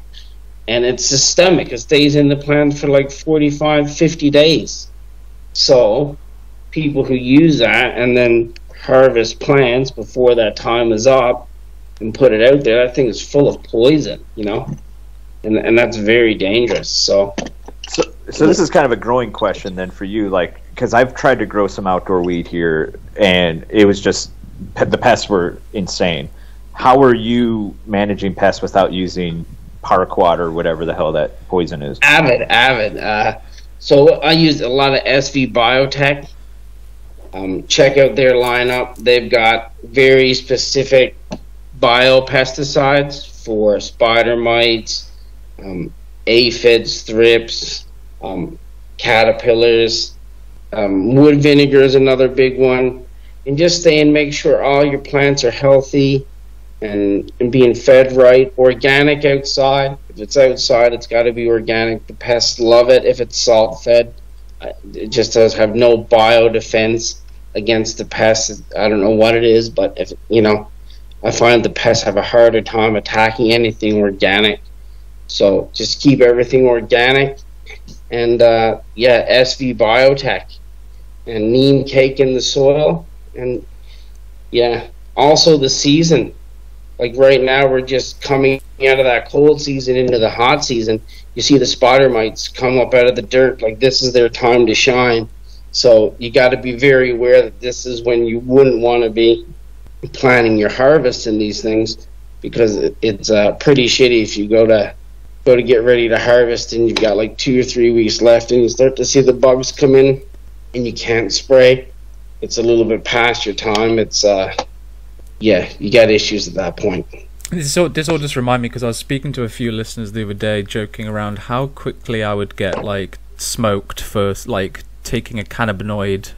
And it's systemic. It stays in the plant for like 45, 50 days. So people who use that and then harvest plants before that time is up and put it out there, that thing is full of poison, you know? And that's very dangerous. So this is kind of a growing question then for you, like, because I've tried to grow some outdoor weed here, and it was just the pests were insane. How are you managing pests without using paraquat or whatever the hell that poison is? Avid. So I used a lot of SV Biotech. Check out their lineup. They've got very specific biopesticides for spider mites, aphids, thrips, caterpillars. Wood vinegar is another big one. And just stay and make sure all your plants are healthy and being fed right. Organic outside. If it's outside, it's got to be organic. The pests love it if it's salt fed. It just does have no bio defense against the pests. I don't know what it is, but if you know, I find the pests have a harder time attacking anything organic. So just keep everything organic. And, yeah, SV Biotech and neem cake in the soil. And, yeah, also the season. Like right now we're just coming out of that cold season into the hot season. You see the spider mites come up out of the dirt. Like this is their time to shine. So you got to be very aware that this is when you wouldn't want to be planting your harvest in these things, because it's pretty shitty if you go to get ready to harvest and you've got like 2 or 3 weeks left and you start to see the bugs come in and you can't spray. It's a little bit past your time. It's yeah, you got issues at that point. This all just reminded me, because I was speaking to a few listeners the other day joking around how quickly I would get like smoked for like taking a cannabinoid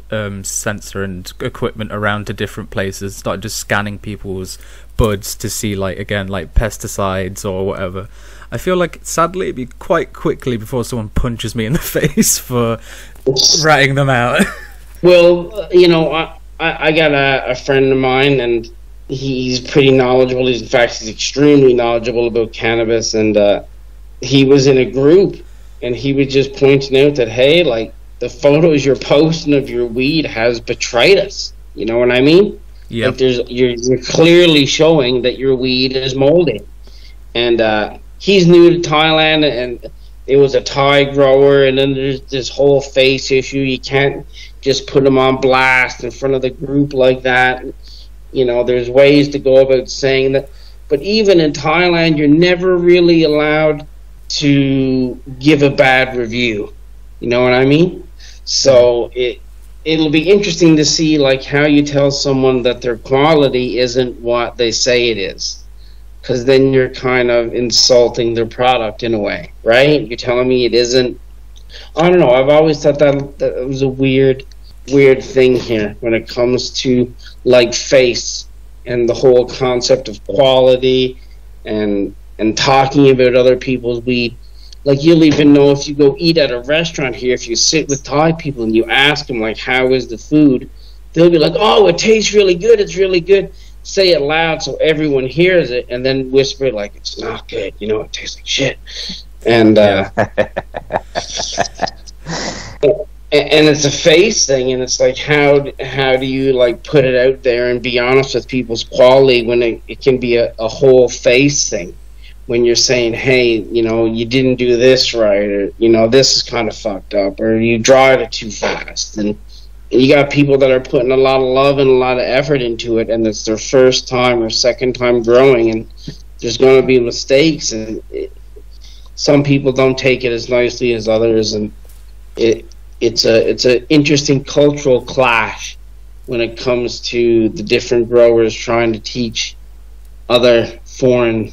sensor and equipment around to different places, started just scanning people's buds to see, like, again, like pesticides or whatever. I feel like, sadly, it'd be quite quickly before someone punches me in the face for ratting them out. Well, you know, I got a friend of mine, and he's pretty knowledgeable. He's, in fact, he's extremely knowledgeable about cannabis, and he was in a group, and he was just pointing out that, hey, like, the photos you're posting of your weed has betrayed us. You know what I mean? Yeah, like there's you're clearly showing that your weed is molding, and he's new to Thailand, and it was a Thai grower, and then there's this whole face issue. You can't just put him on blast in front of the group like that. You know, there's ways to go about saying that, but even in Thailand, you're never really allowed to give a bad review. You know what I mean? So it'll be interesting to see like how you tell someone that their quality isn't what they say it is, because then you're kind of insulting their product in a way, right? You're telling me it isn't. I don't know. I've always thought that was a weird thing here when it comes to like face and the whole concept of quality and talking about other people's weed. Like, you'll even know if you go eat at a restaurant here, if you sit with Thai people and you ask them, like, how is the food? They'll be like, oh, it tastes really good. It's really good. Say it loud so everyone hears it, and then whisper, like, it's not good. You know, it tastes like shit. And, and it's a face thing, and it's like, how do you, like, put it out there and be honest with people's quality when it can be a whole face thing? When you're saying, hey, you know, you didn't do this right, or, you know, this is kind of fucked up, or you dried it too fast. And you got people that are putting a lot of love and a lot of effort into it, and it's their first time or second time growing, and there's going to be mistakes. And some people don't take it as nicely as others, and it's an interesting cultural clash when it comes to the different growers trying to teach other foreign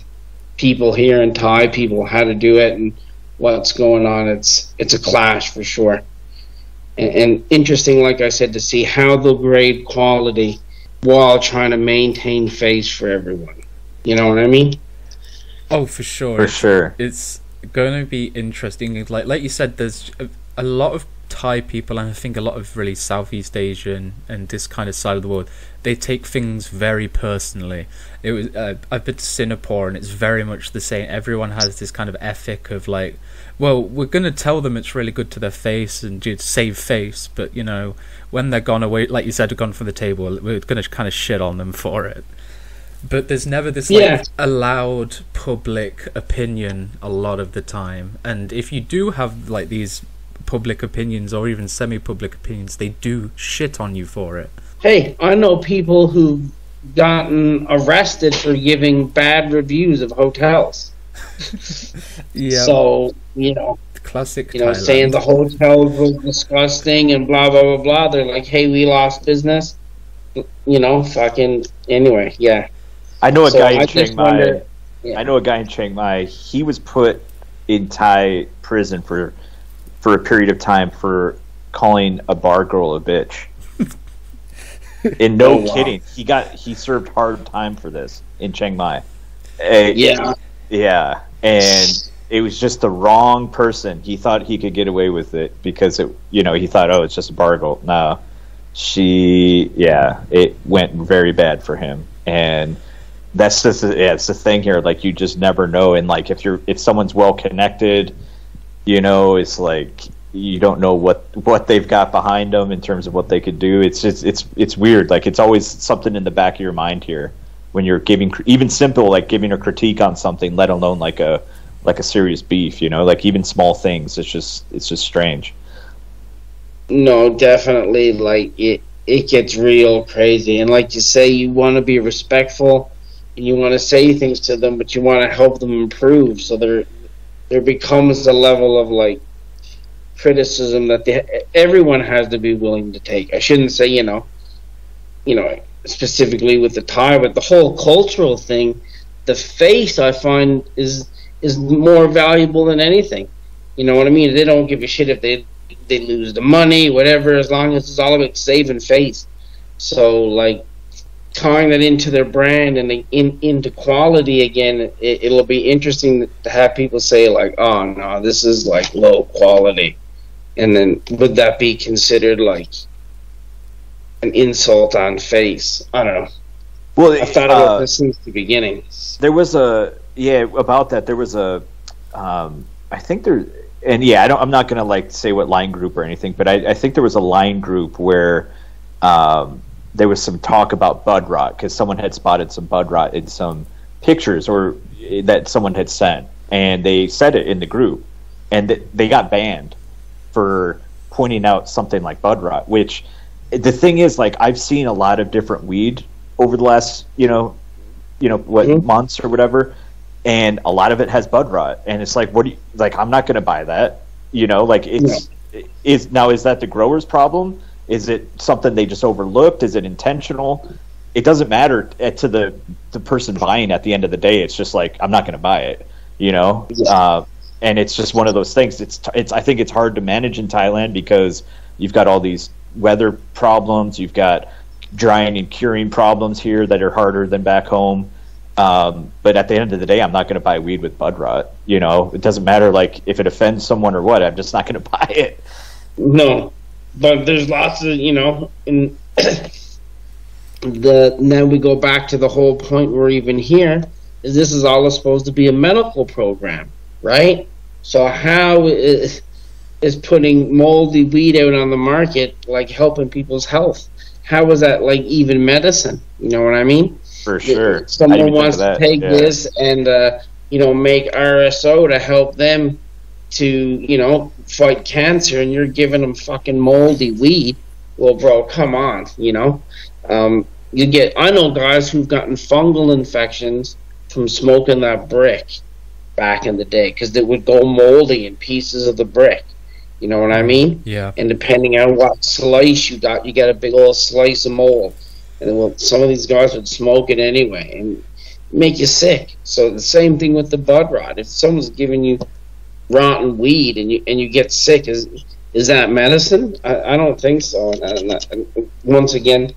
people here and Thai people how to do it and what's going on. It's a clash for sure, and interesting, like I said, to see how they'll grade quality while trying to maintain face for everyone. You know what I mean? Oh, for sure, for sure. It's going to be interesting. Like you said, there's a lot of Thai people, and I think a lot of really Southeast Asian and this kind of side of the world, they take things very personally. It was I've been to Singapore, and it's very much the same. Everyone has this kind of ethic of like, well, we're gonna tell them it's really good to their face and you'd save face, but you know, when they're gone away, like you said, gone from the table, we're gonna kind of shit on them for it. But there's never this like allowed public opinion a lot of the time, and if you do have like these public opinions or even semi-public opinions, they do shit on you for it. Hey, I know people who've gotten arrested for giving bad reviews of hotels. Yeah. So, you know, classic, you know, Thailand. Saying the hotel was disgusting and blah, blah, blah, blah. They're like, hey, we lost business. You know, fucking, anyway, yeah. I know a guy in Chiang Mai. Yeah. I know a guy in Chiang Mai. He was put in Thai prison for a period of time for calling a bar girl a bitch. And no kidding, he served hard time for this in Chiang Mai. Yeah, and it was just the wrong person. He thought he could get away with it because it, you know, he thought, oh, it's just a bar girl. No, it went very bad for him, and that's just it's the thing here. Like, you just never know, and like if someone's well connected. You know, it's like you don't know what they've got behind them in terms of what they could do. It's just it's weird. Like, it's always something in the back of your mind here when you're giving, even simple like giving a critique on something, let alone like a serious beef. You know, like even small things. It's just strange. No, definitely. Like it gets real crazy. And like you say, you want to be respectful and you want to say things to them, but you want to help them improve. So there becomes a level of like criticism that everyone has to be willing to take. I shouldn't say, you know, specifically with the Thai, but the whole cultural thing, the face I find is more valuable than anything. You know what I mean? They don't give a shit if they lose the money, whatever, as long as it's all about saving face. So like tying that into their brand and into quality again, it'll be interesting to have people say like, oh no, this is like low quality, and then would that be considered like an insult on face? I don't know. Well, I thought about this since the beginning. There was I think there, and yeah, I'm not gonna like say what line group or anything, but I think there was a line group where there was some talk about bud rot because someone had spotted some bud rot in some pictures or that someone had sent, and they said it in the group, and they got banned for pointing out something like bud rot. Which the thing is, like, I've seen a lot of different weed over the last what months or whatever, and a lot of it has bud rot, and it's like, what do you, like, I'm not going to buy that, you know, like, it's is now, is that the grower's problem? Is it something they just overlooked? Is it intentional? It doesn't matter to the person buying at the end of the day. It's just like, I'm not going to buy it, you know? And it's just one of those things. It's I think it's hard to manage in Thailand because you've got all these weather problems. You've got drying and curing problems here that are harder than back home. But at the end of the day, I'm not going to buy weed with bud rot. You know, it doesn't matter, like, if it offends someone or what. I'm just not going to buy it. No, but there's lots of, you know, and then we go back to the whole point we're even here. Is this is all supposed to be a medical program, right? So how is putting moldy weed out on the market like helping people's health? How is that like even medicine? You know what I mean? For sure. Someone wants to take this and, you know, make RSO to help them to, you know, fight cancer, and you're giving them fucking moldy weed. Well, bro, come on, you know. You get, I know guys who've gotten fungal infections from smoking that brick back in the day because it would go moldy in pieces of the brick. You know what I mean? Yeah. And depending on what slice you got a big old slice of mold. And well, some of these guys would smoke it anyway and make you sick. So the same thing with the bud rot. If someone's giving you rotten weed and you get sick, is that medicine? I don't think so. And once again,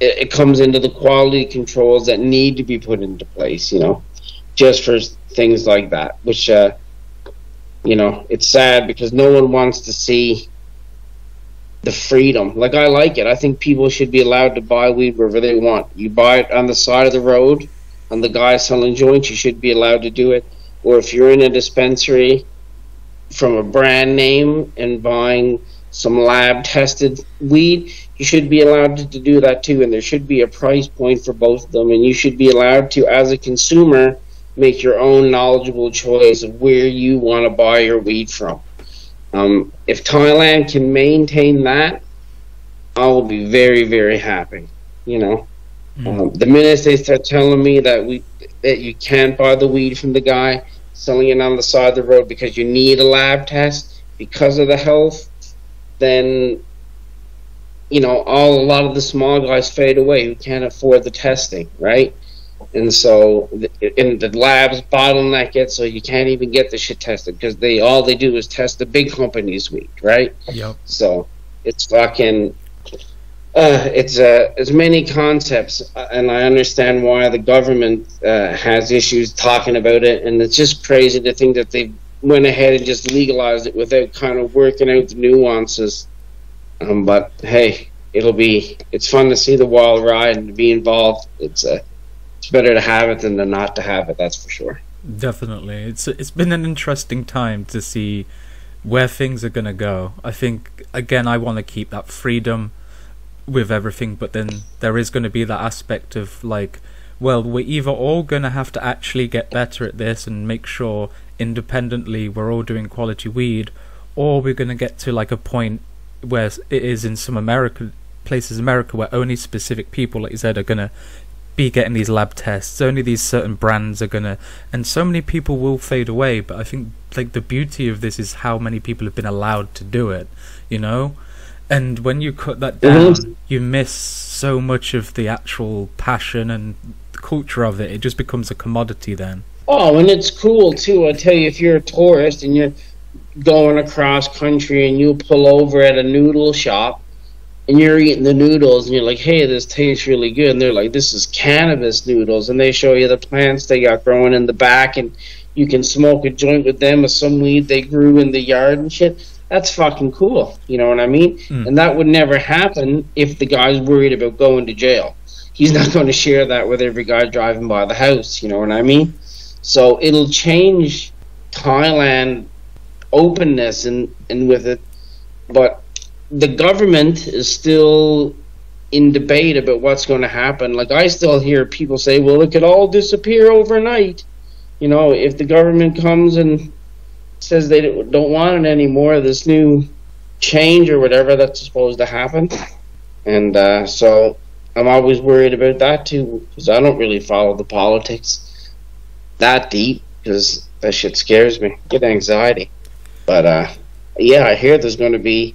it comes into the quality controls that need to be put into place, you know, just for things like that, which, you know, it's sad because no one wants to see the freedom. Like, I like it. I think people should be allowed to buy weed wherever they want. You buy it on the side of the road, on the guy selling joints, you should be allowed to do it. Or if you're in a dispensary from a brand name and buying some lab-tested weed, you should be allowed to do that too. And there should be a price point for both of them. And you should be allowed to, as a consumer, make your own knowledgeable choice of where you want to buy your weed from. If Thailand can maintain that, I will be very, very happy. You know, the minute they start telling me that you can't buy the weed from the guy selling it on the side of the road because you need a lab test because of the health, then, you know, a lot of the small guys fade away who can't afford the testing, right? And so in the labs bottleneck it, so you can't even get the shit tested because all they do is test the big companies' weed, right? Yep. So it's fucking it's many concepts, and I understand why the government has issues talking about it, and it's just crazy to think that they went ahead and just legalized it without kind of working out the nuances. But hey, it's fun to see the wild ride and to be involved. It's better to have it than not to have it, that's for sure. Definitely. It's been an interesting time to see where things are going to go. I think, again, I want to keep that freedom with everything, but then there is going to be that aspect of, like, well, we're either all going to have to actually get better at this and make sure independently we're all doing quality weed, or we're going to get to, like, a point where it is in some places in America where only specific people, like you said, are going to be getting these lab tests, only these certain brands are gonna, and so many people will fade away. But I think, like, the beauty of this is how many people have been allowed to do it, you know, and when you cut that down, you miss so much of the actual passion and the culture of it. It just becomes a commodity then. Oh, and it's cool too, I tell you. If you're a tourist and you're going across country and you pull over at a noodle shop and you're eating the noodles, and you're like, hey, this tastes really good. And they're like, this is cannabis noodles. And they show you the plants they got growing in the back, and you can smoke a joint with them or some weed they grew in the yard and shit. That's fucking cool. You know what I mean? And that would never happen if the guy's worried about going to jail. He's not going to share that with every guy driving by the house. You know what I mean? So it'll change Thailand openness and with it. But the government is still in debate about what's going to happen. Like, I still hear people say, well, it could all disappear overnight. You know, if the government comes and says they don't want it anymore, this new change or whatever that's supposed to happen. And so I'm always worried about that too, because I don't really follow the politics that deep, because that shit scares me. I get anxiety. But yeah, I hear there's going to be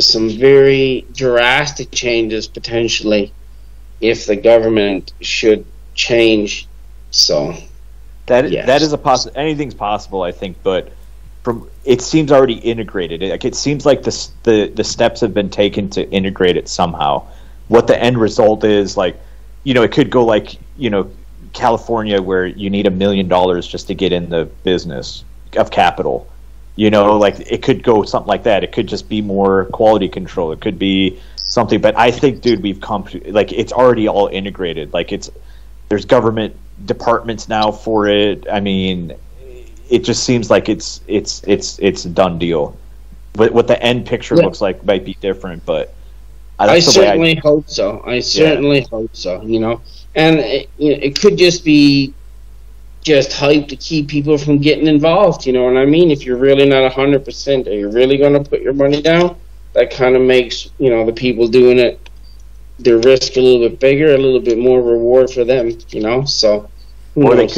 some very drastic changes potentially if the government should change. So that yes. That is a possible. Anything's possible, I think. But from it seems already integrated. Like it seems like the steps have been taken to integrate it somehow. What the end result is, like, you know, it could go like, you know, California, where you need $1 million just to get in the business of capital. You know, like it could go something like that. It could just be more quality control. It could be something. But I think, dude, we've come to, like, it's already all integrated. Like there's government departments now for it. I mean, it just seems like it's a done deal. But what the end picture yeah. looks like might be different. But that's the way I certainly hope so. I certainly yeah. hope so. You know, and it could just be just hype to keep people from getting involved, you know what I mean? If you're really not 100%, are you really going to put your money down? That kind of makes, you know, the people doing it, their risk a little bit bigger, a little bit more reward for them, you know? So, or they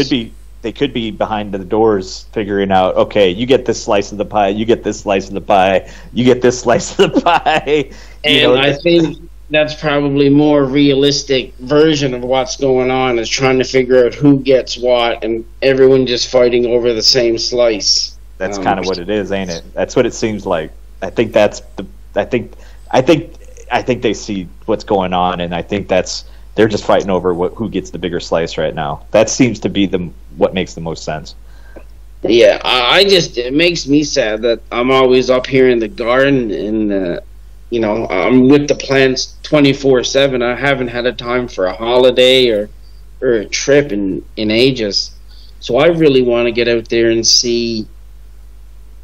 could be behind the doors figuring out, okay, you get this slice of the pie, you get this slice of the pie, you get this slice of the pie. And I think that's probably more realistic version of what's going on, is trying to figure out who gets what and everyone just fighting over the same slice. That's kind of what it is, ain't it? That's what it seems like. I think that's the I think they see what's going on, and I think that's they're just fighting over who gets the bigger slice right now. That seems to be what makes the most sense. Yeah, it makes me sad that I'm always up here in the garden and you know, I'm with the plants 24/7. I haven't had a time for a holiday or a trip in ages. So I really want to get out there and see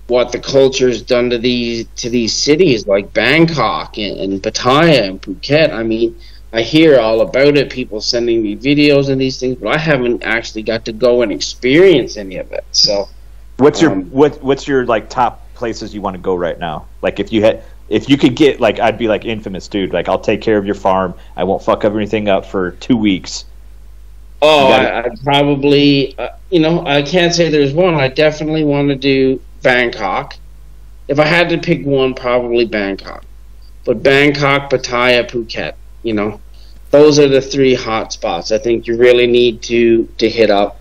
what the culture's done to these cities like Bangkok and Pattaya and Phuket. I mean, I hear all about it, people sending me videos and these things, but I haven't actually got to go and experience any of it. So what's your what's your like top places you want to go right now? Like if you could get, like, I'd be like Infamous, dude. Like, I'll take care of your farm. I won't fuck everything up for 2 weeks. Oh, I'd probably, you know, I can't say there's one. I definitely want to do Bangkok. If I had to pick one, probably Bangkok. But Bangkok, Pattaya, Phuket, you know, those are the three hot spots I think you really need to hit up.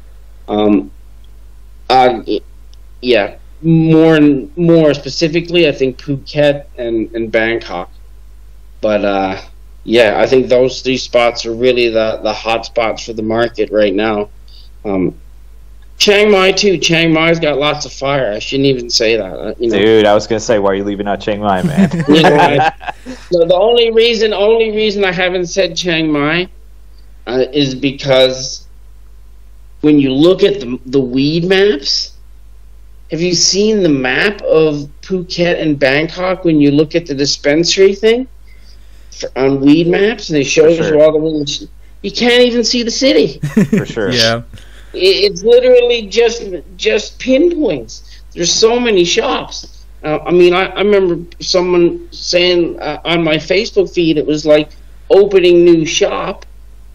Yeah. More specifically, I think Phuket and Bangkok, but yeah, I think those three spots are really the hot spots for the market right now. Chiang Mai too. Chiang Mai's got lots of fire. I shouldn't even say that, you know. Dude, I was gonna say, why are you leaving out Chiang Mai, man? You know, so the only reason I haven't said Chiang Mai is because when you look at the weed maps. Have you seen the map of Phuket and Bangkok when you look at the dispensary thing on weed maps? And they show you all the weeds. You can't even see the city. For sure. Yeah. It's literally just pinpoints. There's so many shops. I mean, I remember someone saying on my Facebook feed, it was like opening new shop,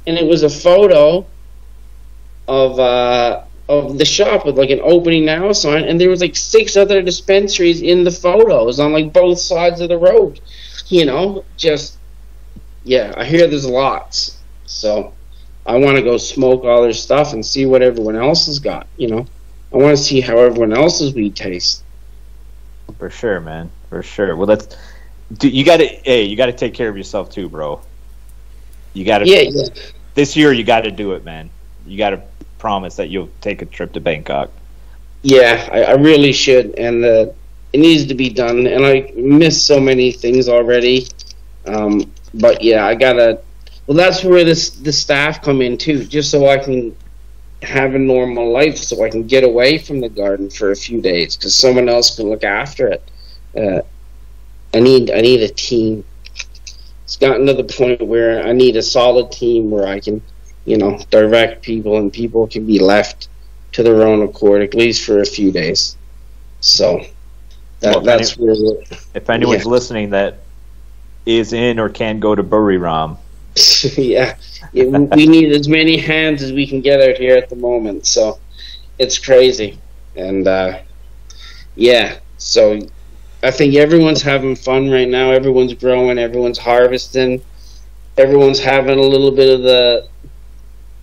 and it was a photo of the shop with like an opening now sign, and there was like 6 other dispensaries in the photos on like both sides of the road, you know. Just yeah, I hear there's lots, so I want to go smoke all their stuff and see what everyone else has got, you know. I want to see how everyone else's weed tastes. For sure, man, for sure. Well, that's dude, you gotta take care of yourself too, bro. You gotta yeah. This year you gotta do it, man. You gotta promise that you'll take a trip to Bangkok. Yeah, I really should, and it needs to be done, and I miss so many things already. But yeah, I gotta, well, that's where the staff come in too, just so I can have a normal life, so I can get away from the garden for a few days, because someone else can look after it. I need a team. it's gotten to the point where I need a solid team where I can, you know, direct people, and people can be left to their own accord, at least for a few days. So that, well, that's where... If anyone's listening that is in or can go to Buriram. We need as many hands as we can get out here at the moment. So it's crazy. And yeah, so I think everyone's having fun right now. Everyone's growing, everyone's harvesting, everyone's having a little bit of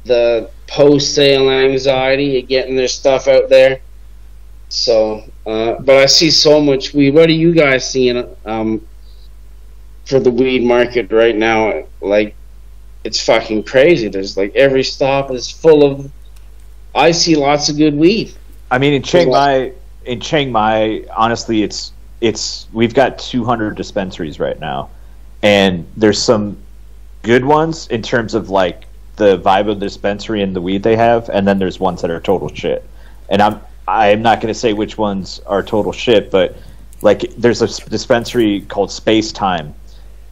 the post-sale anxiety of getting their stuff out there. So but I see so much weed. What are you guys seeing for the weed market right now? Like, it's fucking crazy. There's like every stop is full of, I see lots of good weed. I mean, in Chiang Mai, honestly, it's we've got 200 dispensaries right now, and there's some good ones in terms of like the vibe of the dispensary and the weed they have, and then there's ones that are total shit. And I'm not going to say which ones are total shit, but like there's a dispensary called Space Time.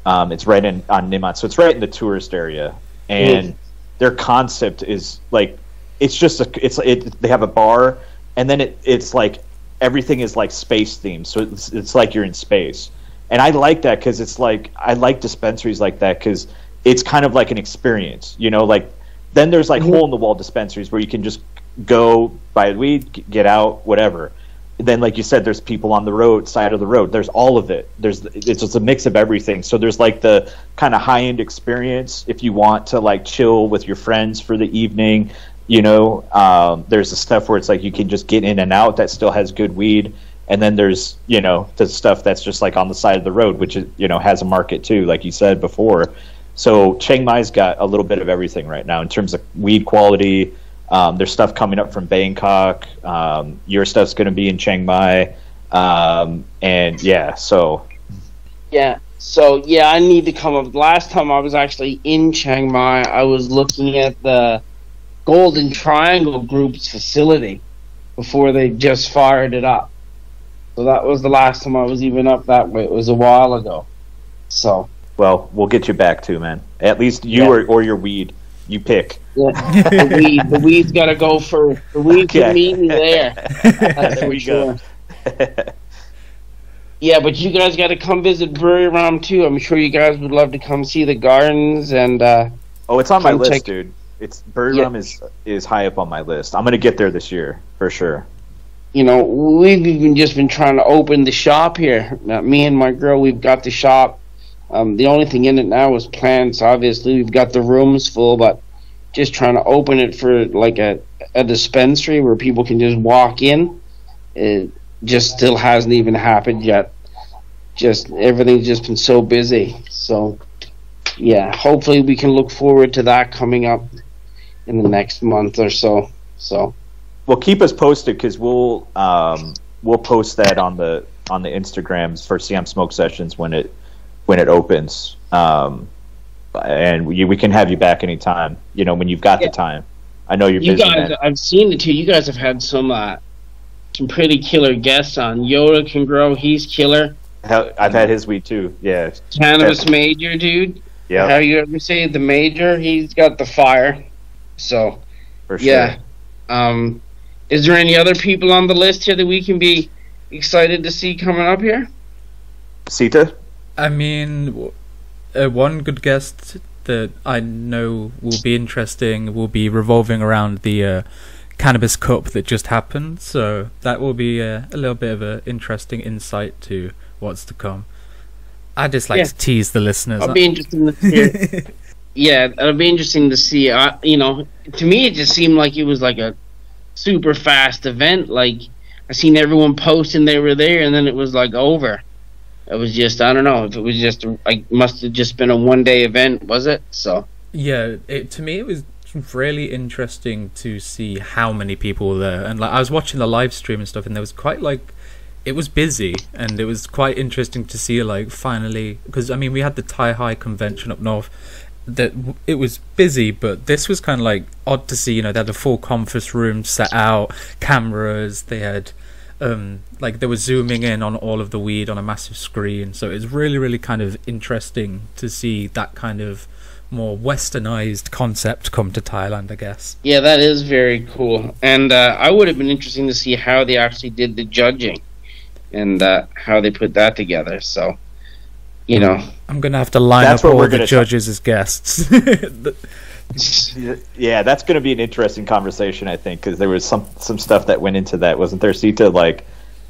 It's right on Nimon, so it's right in the tourist area, and their concept is like they have a bar, and then it's like everything is like space themed, so it's like you're in space. And I like that because it's like, I like dispensaries like that because it's kind of like an experience, you know. Like then there's like hole in the wall dispensaries where you can just go buy weed, get out, whatever. Then, like you said, there's people on the road, side of the road. There's all of it. It's just a mix of everything. So there's like the kind of high-end experience if you want to like chill with your friends for the evening, you know. There's the stuff where it's like you can just get in and out that still has good weed. And then there's, you know, the stuff that's just like on the side of the road, which is, you know, has a market too, like you said before. So Chiang Mai's got a little bit of everything right now in terms of weed quality. There's stuff coming up from Bangkok. Your stuff's going to be in Chiang Mai. And yeah, so. Yeah, so yeah, I need to come up. Last time I was actually in Chiang Mai, I was looking at the Golden Triangle Group's facility before they just fired it up. So that was the last time I was even up that way. It was a while ago. So. Well, we'll get you back too, man. At least you or your weed. You pick. Yeah, the weed's got to go first. The weed can meet me there. That's there we go. Yeah, but you guys got to come visit Buriram too. I'm sure you guys would love to come see the gardens. And oh, it's on my list, dude. It's Buriram is high up on my list. I'm gonna get there this year for sure. You know, we've even just been trying to open the shop here. Now, me and my girl, we've got the shop. The only thing in it now is plants. Obviously, we've got the rooms full, but just trying to open it for like a dispensary where people can just walk in. It just still hasn't even happened yet. Just everything's just been so busy. So, yeah, hopefully we can look forward to that coming up in the next month or so. So, well, keep us posted because we'll post that on the Instagrams for Siam Smoke Sessions when it opens, and we can have you back anytime, you know, when you've got the time. I know you're busy. You guys, I've seen it too. You guys have had some pretty killer guests on. Yoda can grow. He's killer. I've had his weed too. Yeah. Cannabis Major, dude. Yeah. How you ever say the Major? He's got the fire. So. For sure. Yeah. Is there any other people on the list here that we can be excited to see coming up here? Sita. I mean, one good guest that I know will be interesting will be revolving around the Cannabis Cup that just happened, so that will be a little bit of an interesting insight to what's to come. I just like to tease the listeners. It'll be interesting to see. Yeah, it'll be interesting to see. You know, to me, it just seemed like it was like a super fast event. Like, I seen everyone posting they were there, and then it was like over. It was just, I don't know, if it was just, like, must have just been a one-day event, was it? So yeah, to me, it was really interesting to see how many people were there. And, like, I was watching the live stream and stuff, and there was quite, like, it was busy. And it was quite interesting to see, like, finally, because, I mean, we had the Thai High Convention up north. That it was busy, but this was kind of, like, odd to see. You know, they had a full conference room set out, cameras, they had like they were zooming in on all of the weed on a massive screen. So it's really, really kind of interesting to see that kind of more westernized concept come to Thailand, I guess. Yeah, that is very cool. And I would have been interesting to see how they actually did the judging and how they put that together. So, you know, I'm going to have to line up all the judges as guests. Yeah, that's going to be an interesting conversation, I think, because there was some stuff that went into that, wasn't there, Sita? Like,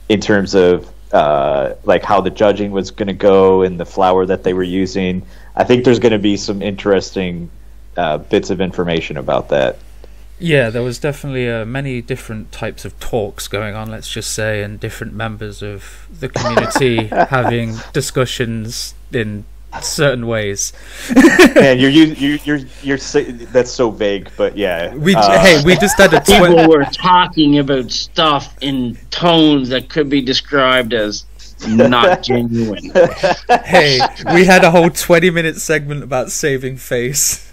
in terms of like how the judging was going to go and the flour that they were using. I think there's going to be some interesting bits of information about that. Yeah, there was definitely many different types of talks going on, let's just say, and different members of the community having discussions in certain ways. Man, you're that's so vague, but yeah. We just had a people were talking about stuff in tones that could be described as not genuine. Hey, we had a whole 20-minute segment about saving face.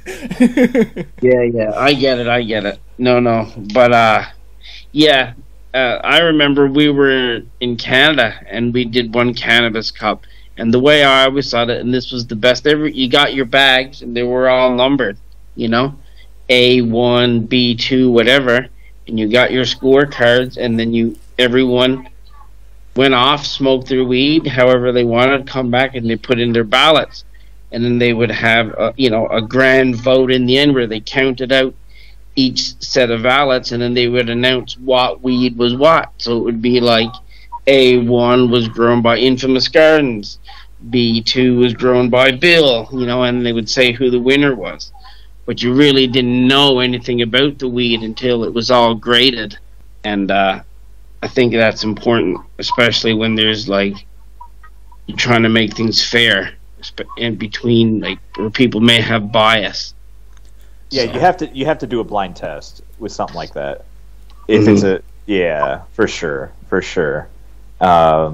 yeah, I get it. No, but I remember we were in Canada and we did one cannabis cup, and the way I always thought it, and this was the best ever, you got your bags and they were all numbered, you know, A1, B2, whatever, and you got your scorecards, and then everyone went off, smoked their weed however they wanted, come back, and they put in their ballots, and then they would have a grand vote in the end where they counted out each set of ballots, and then they would announce what weed was what. So it would be like A1 was grown by Infamous Gardens, B2 was grown by Bill, and they would say who the winner was. But you really didn't know anything about the weed until it was all graded, and I think that's important, especially when there's you're trying to make things fair in between, where people may have bias. Yeah, so you have to do a blind test with something like that. If it's a for sure. Yeah,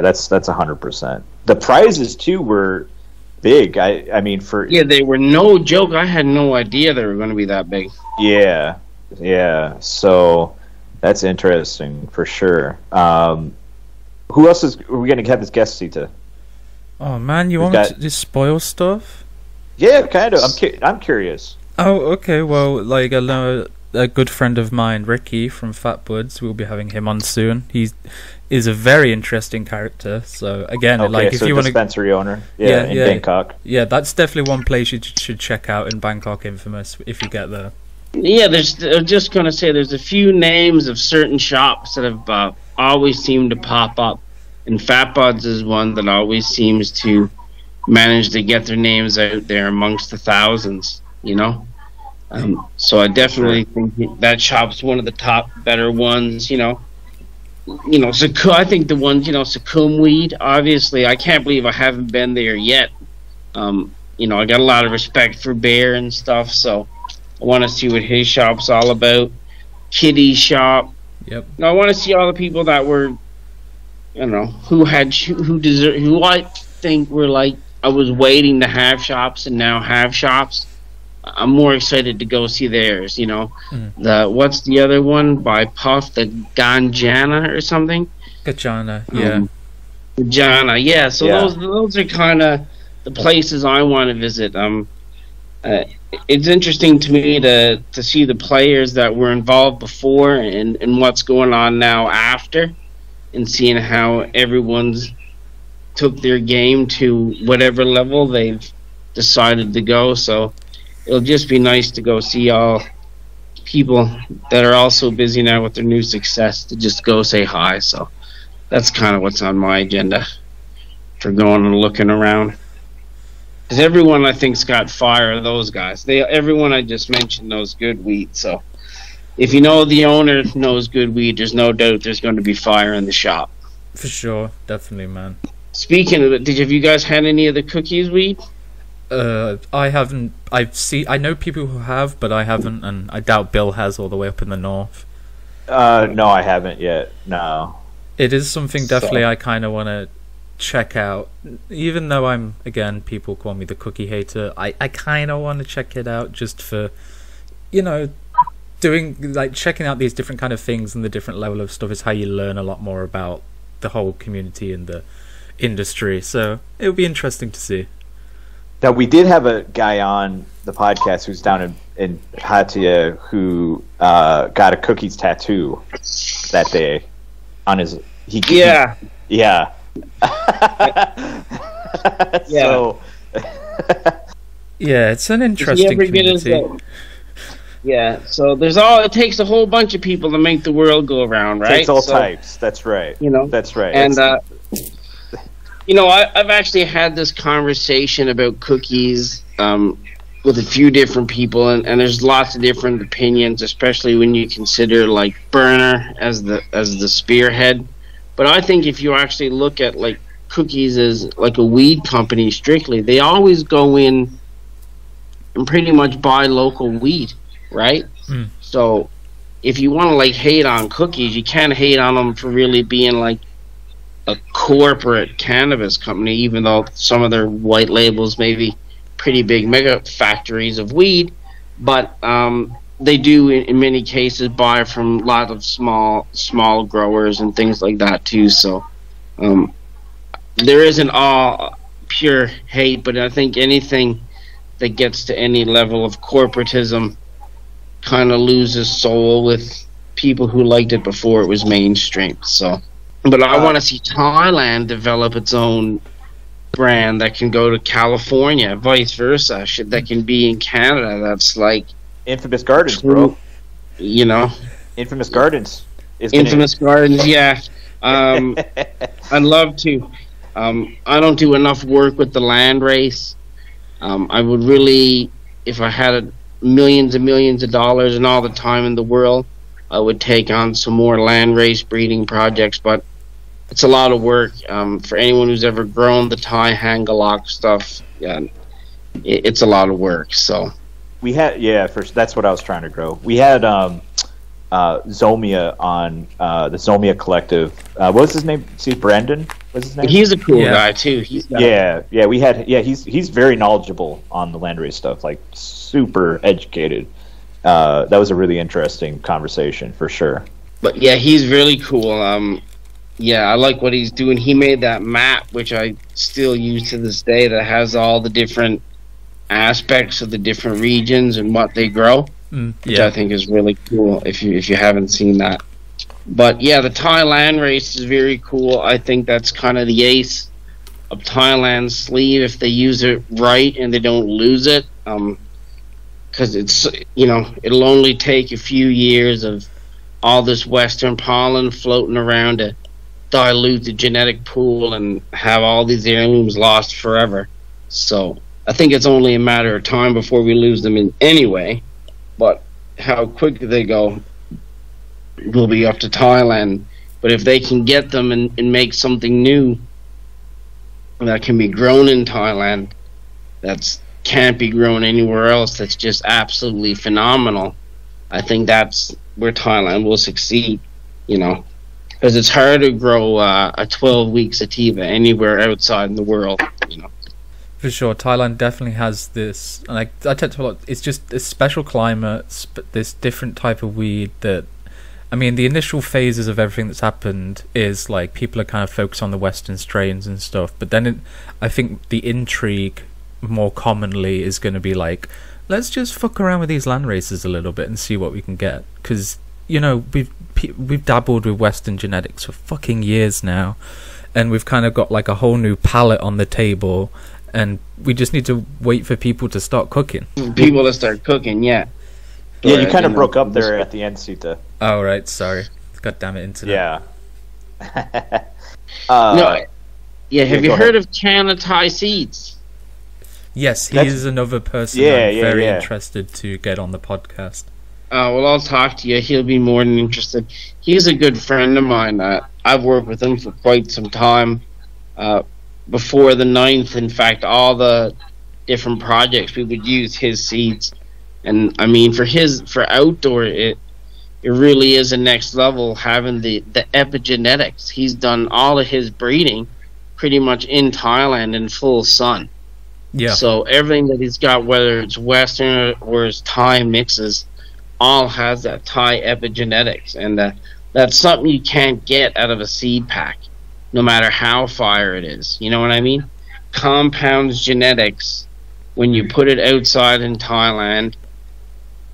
that's 100%. The prizes too were big. I mean they were no joke. I had no idea they were going to be that big. Yeah. So that's interesting for sure. Who else are we going to have as guest, Sita? Oh man, you want me to just spoil stuff? Yeah, kind of. I'm curious. Oh, okay. Well, I know a good friend of mine, Ricky from Fat Buds. We'll be having him on soon. He is a very interesting character. So again, okay, if you want to dispensary owner, in Bangkok. Yeah, that's definitely one place you should check out in Bangkok, Infamous, if you get there. Yeah, I'm just going to say there's a few names of certain shops that have always seemed to pop up, and Fat Buds is one that always seems to manage to get their names out there amongst the thousands, so I definitely think that shop's one of the top better ones, I think the ones, Sukumweed, obviously, I can't believe I haven't been there yet. I got a lot of respect for Bear and stuff, so I want to see what his shop's all about. Kitty shop. Yep. Now I want to see all the people that were, who I think were I was waiting to have shops and now have shops. I'm more excited to go see theirs. What's the other one by Puff? The Ganjana or something? Ganjana. Yeah. Ganjana. Yeah. So those are kind of the places I want to visit. It's interesting to me to see the players that were involved before and what's going on now after, and seeing how everyone's took their game to whatever level they've decided to go. So it'll just be nice to go see all people that are also busy now with their new success, to just go say hi. So that's kind of what's on my agenda for going and looking around. Because everyone, I think, has got fire, those guys. Everyone I just mentioned knows good weed. So if the owner knows good weed, there's no doubt there's going to be fire in the shop. For sure. Definitely, man. Speaking of it, have you guys had any of the Cookies weed? I haven't. I know people who have, but I haven't, and I doubt Bill has all the way up in the north. No, I haven't yet. No. It is something definitely I kind of want to check out, even though people call me the cookie hater. I kind of want to check it out just for doing, like, checking out these different kind of things and the different level of stuff is how you learn a lot more about the whole community and the industry. So it would be interesting to see. Now, we did have a guy on the podcast who's down in Pattaya who got a Cookies tattoo that day on his... Yeah. Yeah. So... yeah, it's an interesting community. Yeah, so there's all, it takes a whole bunch of people to make the world go around, right? It's all types, that's right. You know, that's right. And, you know, I've actually had this conversation about Cookies with a few different people, and there's lots of different opinions, especially when you consider, like, Burner as the spearhead. But I think if you actually look at, like, Cookies as, like, a weed company strictly, they always go in and pretty much buy local weed. Right? Mm. So if you want to, like, hate on Cookies, you can't hate on them for really being, like, a corporate cannabis company, even though some of their white labels may be pretty big mega factories of weed. But they do, in many cases, buy from a lot of small growers and things like that, too. So there isn't all pure hate, but I think anything that gets to any level of corporatism kind of loses soul with people who liked it before it was mainstream. So, but I want to see Thailand develop its own brand that can go to California, vice versa. That can be in Canada. That's like Infamous Gardens, bro. You know, Infamous Gardens is Infamous Gardens. Yeah, I'd love to. I don't do enough work with the land race. I would really, if I had a millions and millions of dollars and all the time in the world, I would take on some more land race breeding projects, but it's a lot of work. For anyone who's ever grown the Thai Hangalok stuff, yeah, it's a lot of work. So we had, yeah, first, that's what I was trying to grow. We had Zomia on the Zomia Collective. What was his name? See, Brandon was his name. He's a cool guy too. He's very knowledgeable on the landrace stuff, like super educated. That was a really interesting conversation for sure. But yeah, he's really cool. Yeah, I like what he's doing. He made that map, which I still use to this day, that has all the different aspects of the different regions and what they grow. Mm, yeah. Which I think is really cool if you haven't seen that. But yeah, the Thailand race is very cool. I think that's kind of the ace of Thailand's sleeve if they use it right and they don't lose it, because it's, you know, it'll only take a few years of all this Western pollen floating around to dilute the genetic pool and have all these heirlooms lost forever. So I think it's only a matter of time before we lose them in any way. But how quick they go will be up to Thailand. But if they can get them and make something new that can be grown in Thailand, that can't be grown anywhere else, that's just absolutely phenomenal, I think that's where Thailand will succeed, you know. Because it's hard to grow a 12-week sativa anywhere outside in the world, you know. For sure, Thailand definitely has this, and I talked a lot. It's just a special climate, but this different type of weed that, I mean, the initial phases of everything that's happened is like people are kind of focused on the Western strains and stuff, but then I think the intrigue more commonly is going to be like, let's just fuck around with these land races a little bit and see what we can get, because, you know, we've dabbled with Western genetics for fucking years now, and we've kind of got like a whole new palette on the table. And we just need to wait for people to start cooking. People to start cooking, yeah. Yeah, you kind of broke up there at the end, Sita. Oh, right, sorry. God damn it, internet. Yeah. No, yeah, have you heard of Chana Thai Seeds? Yes, he is another person I'm very interested to get on the podcast. Well, I'll talk to you. He'll be more than interested. He's a good friend of mine. I've worked with him for quite some time. Before the 9th, in fact, all the different projects we would use his seeds, and I mean, for outdoor, it really is a next level having the epigenetics. He's done all of his breeding pretty much in Thailand in full sun. Yeah. So everything that he's got, whether it's Western or his Thai mixes, all has that Thai epigenetics, and that's something you can't get out of a seed pack, no matter how fire it is. You know what I mean? Compounds genetics, when you put it outside in Thailand,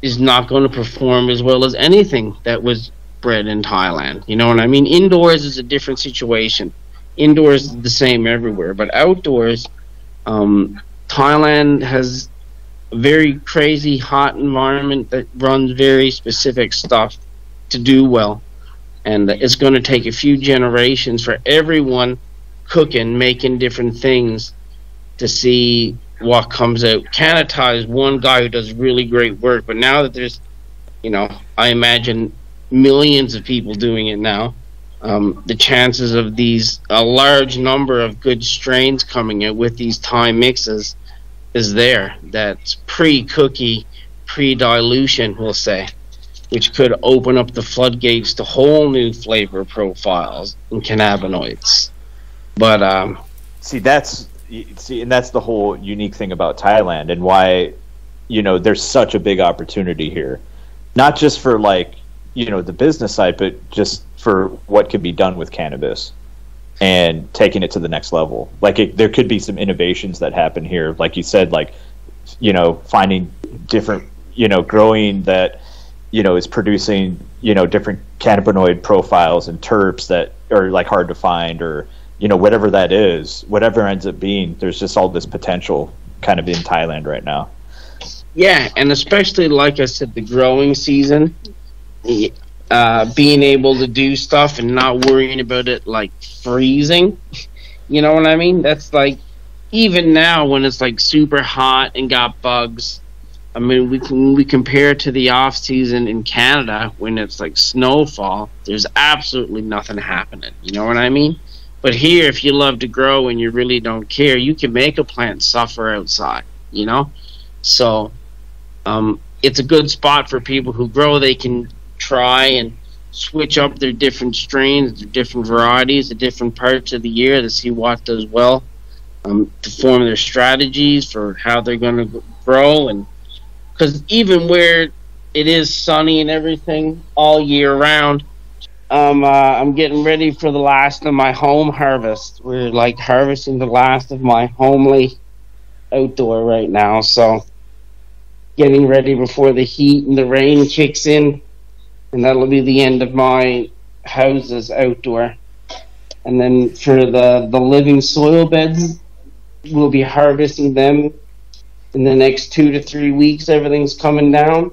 is not going to perform as well as anything that was bred in Thailand. You know what I mean? Indoors is a different situation. Indoors is the same everywhere, but outdoors, Thailand has a very crazy hot environment that runs very specific stuff to do well, and it's going to take a few generations for everyone cooking, making different things to see what comes out. Kanata is one guy who does really great work, but now that there's, you know, I imagine millions of people doing it now, the chances of these, a large number of good strains coming out with these Thai mixes is there. That's pre-cookie, pre-dilution, we'll say, which could open up the floodgates to whole new flavor profiles and cannabinoids. But that's the whole unique thing about Thailand, and why, you know, there's such a big opportunity here, not just for, like, you know, the business side, but just for what could be done with cannabis and taking it to the next level. Like, there could be some innovations that happen here, like you said, like, you know, finding different, you know, growing that, you know, is producing, you know, different cannabinoid profiles and terps that are, like, hard to find, or, you know, whatever that is, whatever ends up being. There's just all this potential kind of in Thailand right now. Yeah, and especially, like I said, the growing season, being able to do stuff and not worrying about it, like, freezing. You know what I mean? That's, like, even now when it's, like, super hot and got bugs, I mean, we compare to the off season in Canada when it's, like, snowfall, there's absolutely nothing happening. You know what I mean? But here, if you love to grow and you really don't care, you can make a plant suffer outside, you know? So it's a good spot for people who grow. They can try and switch up their different strains, their different varieties, the different parts of the year to see what does well, to form their strategies for how they're going to grow. And because even where it is sunny and everything all year round, I'm getting ready for the last of my home harvest. We're, like, harvesting the last of my homely outdoor right now, so getting ready before the heat and the rain kicks in, and that'll be the end of my houses outdoor. And then for the living soil beds, we'll be harvesting them in the next 2 to 3 weeks. Everything's coming down,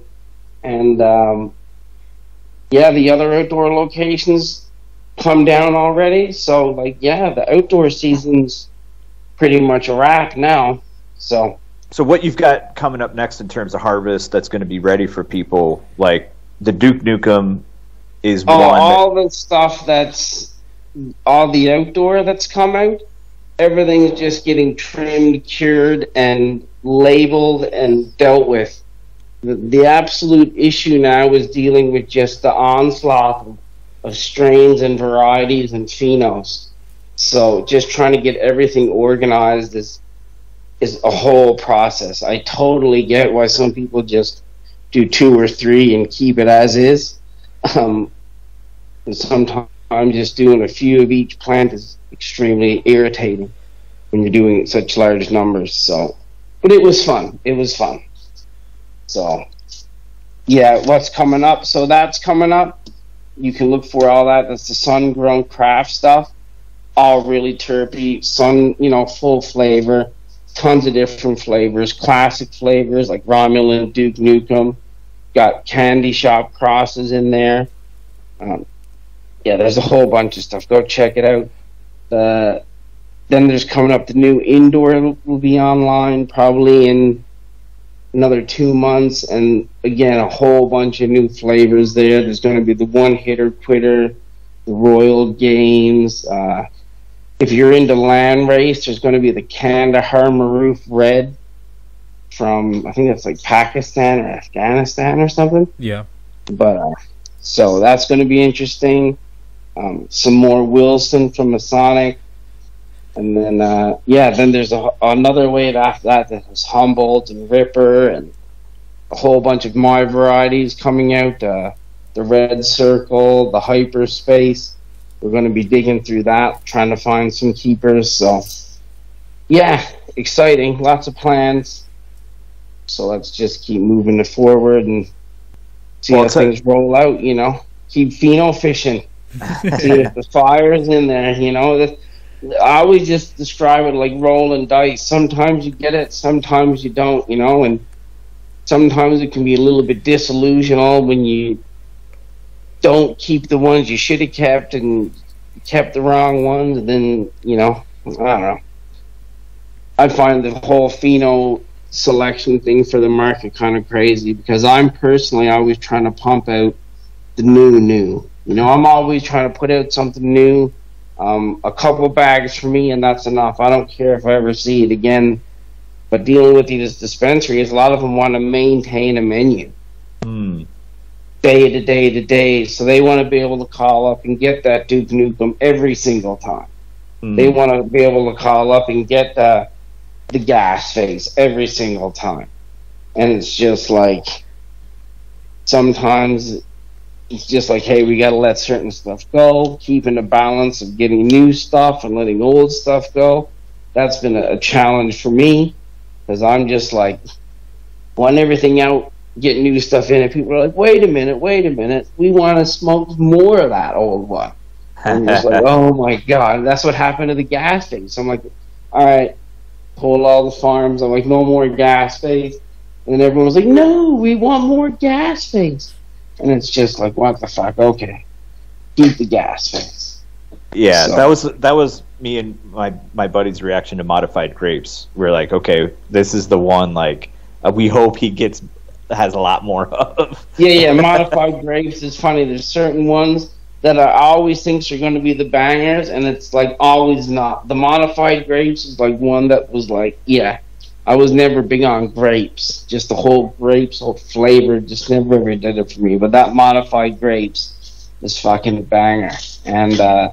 and yeah, the other outdoor locations come down already. So, like, yeah, the outdoor season's pretty much a wrap now. So what you've got coming up next in terms of harvest that's going to be ready for people, like the Duke Nukem is one. All the stuff that's, all the outdoor that's come out, everything's just getting trimmed, cured, and labeled and dealt with. The absolute issue now is dealing with just the onslaught of strains and varieties and phenols. So just trying to get everything organized is a whole process. I totally get why some people just do 2 or 3 and keep it as is. And sometimes just doing a few of each plant is extremely irritating when you're doing such large numbers. So, but it was fun. It was fun. So, yeah, what's coming up? So that's coming up. You can look for all that. That's the sun-grown craft stuff. All really terpy, sun, you know, full flavor. Tons of different flavors, classic flavors like Romulan, Duke Nukem. Got candy shop crosses in there. Yeah, there's a whole bunch of stuff. Go check it out. Then there's coming up the new indoor will be online probably in another 2 months, and again, a whole bunch of new flavors there. There's going to be the one-hitter quitter, the Royal Games. If you're into land race, there's going to be the Kandahar Maroof Red from, I think that's like Pakistan or Afghanistan or something. Yeah. But so that's going to be interesting. Some more Wilson from Masonic. And then, yeah, then there's another wave after that that was Humboldt and Ripper and a whole bunch of my varieties coming out, the Red Circle, the Hyperspace. We're going to be digging through that, trying to find some keepers. So, yeah, exciting. Lots of plans. So let's just keep moving it forward and see how things roll out, you know. Keep pheno fishing. See if the fire's in there, you know. I always just describe it like rolling dice. Sometimes you get it, sometimes you don't, you know. And sometimes it can be a little bit disillusional when you don't keep the ones you should have kept and kept the wrong ones. And then, you know, I don't know. I find the whole pheno selection thing for the market kind of crazy, because I'm personally always trying to pump out the new. You know, I'm always trying to put out something new. A couple bags for me, and that's enough. I don't care if I ever see it again. But dealing with these dispensaries, a lot of them want to maintain a menu day to day to day. So they want to be able to call up and get that Duke Nukem every single time. They want to be able to call up and get the Gas Phase every single time. And it's just like, sometimes it's just like, hey, we got to let certain stuff go, keeping the balance of getting new stuff and letting old stuff go. That's been a challenge for me, because I'm just like, want everything out, get new stuff in, and people are like, wait a minute, we want to smoke more of that old one. And I'm just like, oh my God, that's what happened to the Gas Phase. So I'm like, all right, pull all the farms. I'm like, no more Gas Phase. And then everyone was like, no, we want more Gas Phase. And it's just like, what the fuck? Okay, keep the Gas Phase. Yeah, so that was me and my buddy's reaction to Modified Grapes. We're like, okay, this is the one, like, we hope he has a lot more of. Yeah, Modified Grapes is funny. There's certain ones that I always think are going to be the bangers, and it's like always not. The Modified Grapes is like one that was like, yeah, I was never big on grapes. Just the whole grapes, whole flavor, just never ever did it for me. But that Modified Grapes is fucking a banger. And the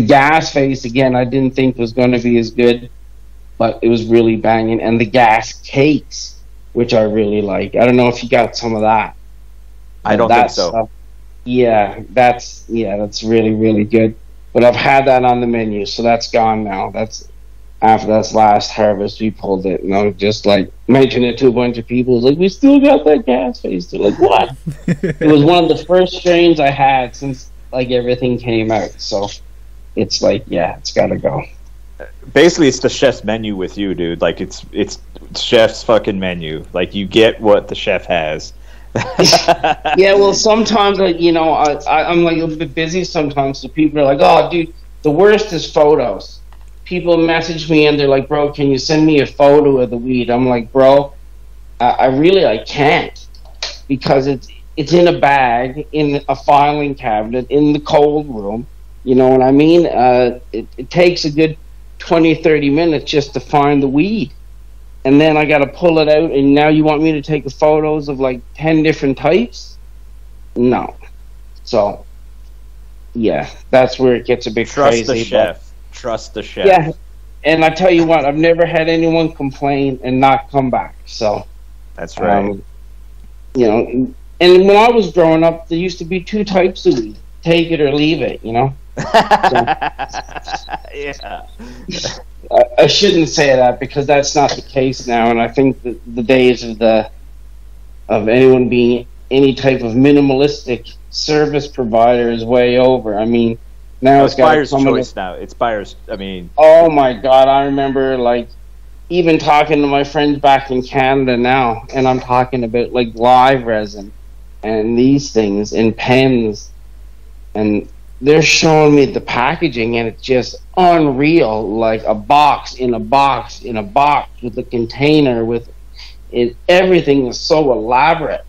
Gas Phase, again, I didn't think was going to be as good, but it was really banging. And the Gas Cakes, which I really like. I don't know if you got some of that. I don't think so. Stuff, that's really, really good. But I've had that on the menu, so that's gone now. That's after this last harvest, we pulled it, and I was just like mentioning it to a bunch of people. It was like, we still got that Gas Phase. They're like, what? It was one of the first strains I had since like everything came out. So it's like, yeah, it's gotta go. Basically, it's the chef's menu with you, dude. Like it's chef's fucking menu. Like you get what the chef has. Yeah, well, sometimes, like, you know, I'm like a little bit busy sometimes, so people are like, oh, dude, the worst is photos. People message me and they're like, bro, can you send me a photo of the weed? I'm like, bro, I can't, because it's in a bag, in a filing cabinet, in the cold room, you know what I mean? It takes a good 20-30 minutes just to find the weed. And then I got to pull it out, and now you want me to take photos of like 10 different types? No. So, yeah, that's where it gets a bit crazy. Trust the chef. Trust the chef. Yeah, and I tell you what, I've never had anyone complain and not come back. So that's right. You know, and when I was growing up, there used to be two types of weed: take it or leave it. You know. So, yeah. I shouldn't say that, because that's not the case now, and I think that the days of anyone being any type of minimalistic service provider is way over. I mean, now it's buyer's choice now. It's buyer's. I mean, oh my God, I remember like even talking to my friends back in Canada now, and I'm talking about like live resin and these things and pens, and they're showing me the packaging, and it's just unreal, like a box in a box in a box with a container with it. Everything is so elaborate,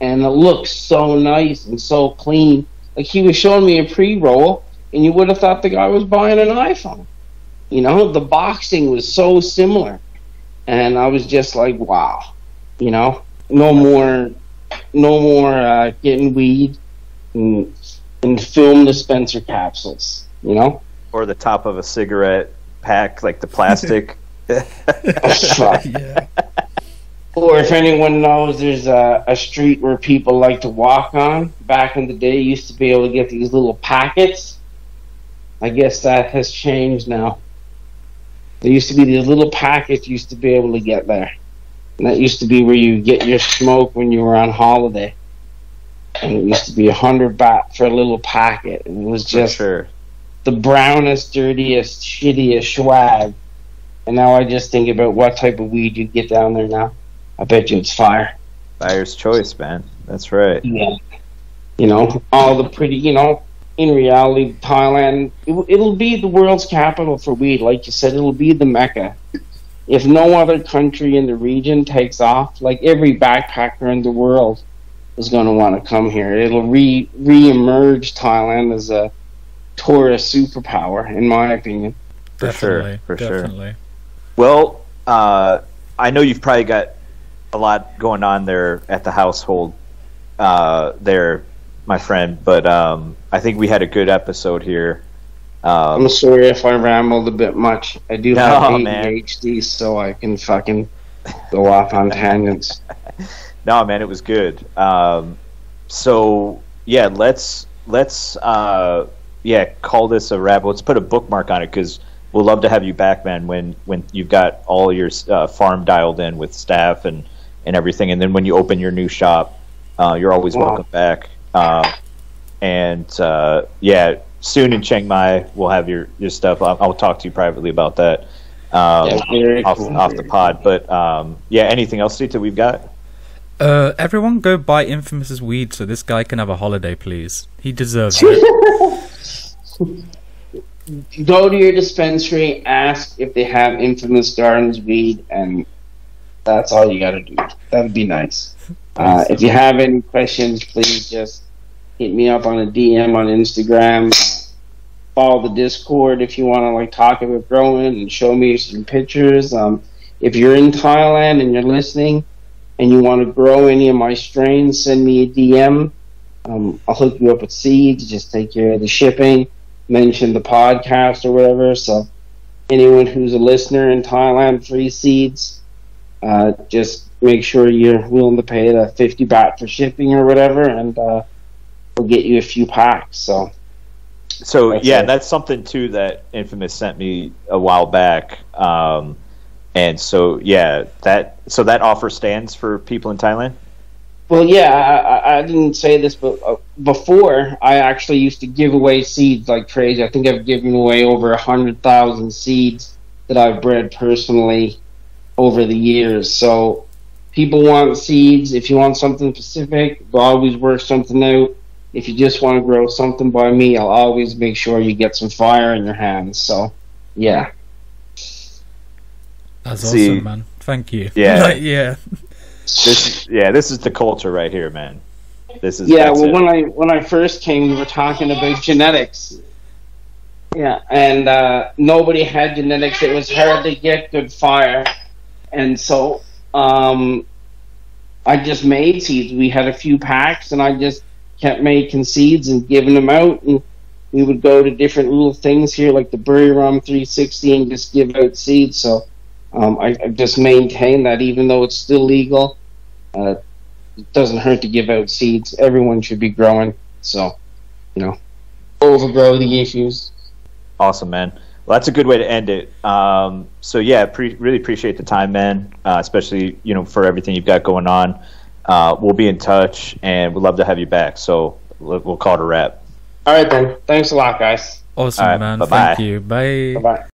and it looks so nice and so clean. Like, he was showing me a pre-roll, and you would have thought the guy was buying an iPhone. You know, the boxing was so similar, and I was just like, wow. You know, no more getting weed and film dispenser capsules, you know? Or the top of a cigarette pack, like the plastic. Oh, yeah. Or if anyone knows, there's a street where people like to walk on. Back in the day, you used to be able to get these little packets. I guess that has changed now. There used to be these little packets you used to be able to get there. And that used to be where you get your smoke when you were on holiday. And it used to be 100 baht for a little packet. And it was just the brownest, dirtiest, shittiest swag. And now I just think about what type of weed you get down there now. I bet you it's fire. Fire's choice, man. That's right. Yeah. You know, all the pretty, you know, in reality, Thailand, it'll be the world's capital for weed. Like you said, it'll be the Mecca. If no other country in the region takes off, like every backpacker in the world is going to want to come here. It'll re-emerge Thailand as a tourist superpower, in my opinion. Definitely, for sure. Definitely. Well, I know you've probably got a lot going on there at the household, there, my friend. But I think we had a good episode here. I'm sorry if I rambled a bit much. I do have ADHD, so I can fucking go off on tangents. No, man, it was good. So yeah, let's call this a wrap. Let's put a bookmark on it, because we'll love to have you back, man. When you've got all your farm dialed in with staff and everything, and then when you open your new shop, you're always welcome back. Yeah, soon in Chiang Mai, we'll have your stuff. I'll talk to you privately about that off the pod. But yeah, anything else, Sita, we've got? Everyone go buy Infamous's weed so this guy can have a holiday, please. He deserves it. Go to your dispensary, ask if they have Infamous Gardens weed, and that's all you gotta do. That'd be nice. If you have any questions, please just hit me up on a DM on Instagram. Follow the Discord if you want to like talk about growing and show me some pictures. If you're in Thailand and you're listening and you want to grow any of my strains, send me a DM. I'll hook you up with seeds. Just take care of the shipping. Mention the podcast or whatever. So anyone who's a listener in Thailand, free seeds. Just make sure you're willing to pay the 50 baht for shipping or whatever, and we'll get you a few packs. So yeah, that's something too that Infamous sent me a while back, and so yeah, that offer stands for people in Thailand. Well, yeah, I didn't say this, but before I actually used to give away seeds like crazy. I think I've given away over 100,000 seeds that I've bred personally over the years. So people want seeds. If you want something specific, we'll always work something out. If you just want to grow something by me, I'll always make sure you get some fire in your hands. So yeah, that's awesome, man. Thank you. Yeah. This is the culture right here, man. This is when I first came, we were talking about genetics. Yeah, and nobody had genetics. It was hard to get good fire. And so I just made seeds. We had a few packs, and I just kept making seeds and giving them out. And we would go to different little things here, like the Buriram 360, and just give out seeds. So I just maintain that, even though it's still legal, it doesn't hurt to give out seeds. Everyone should be growing. So, you know, overgrow the issues. Awesome, man. Well, that's a good way to end it. So yeah, really appreciate the time, man. Especially, you know, for everything you've got going on. We'll be in touch, and we'd love to have you back. So we'll call it a wrap. All right, then. Thanks a lot, guys. Awesome, right, man. Bye-bye. Thank you. Bye. Bye-bye.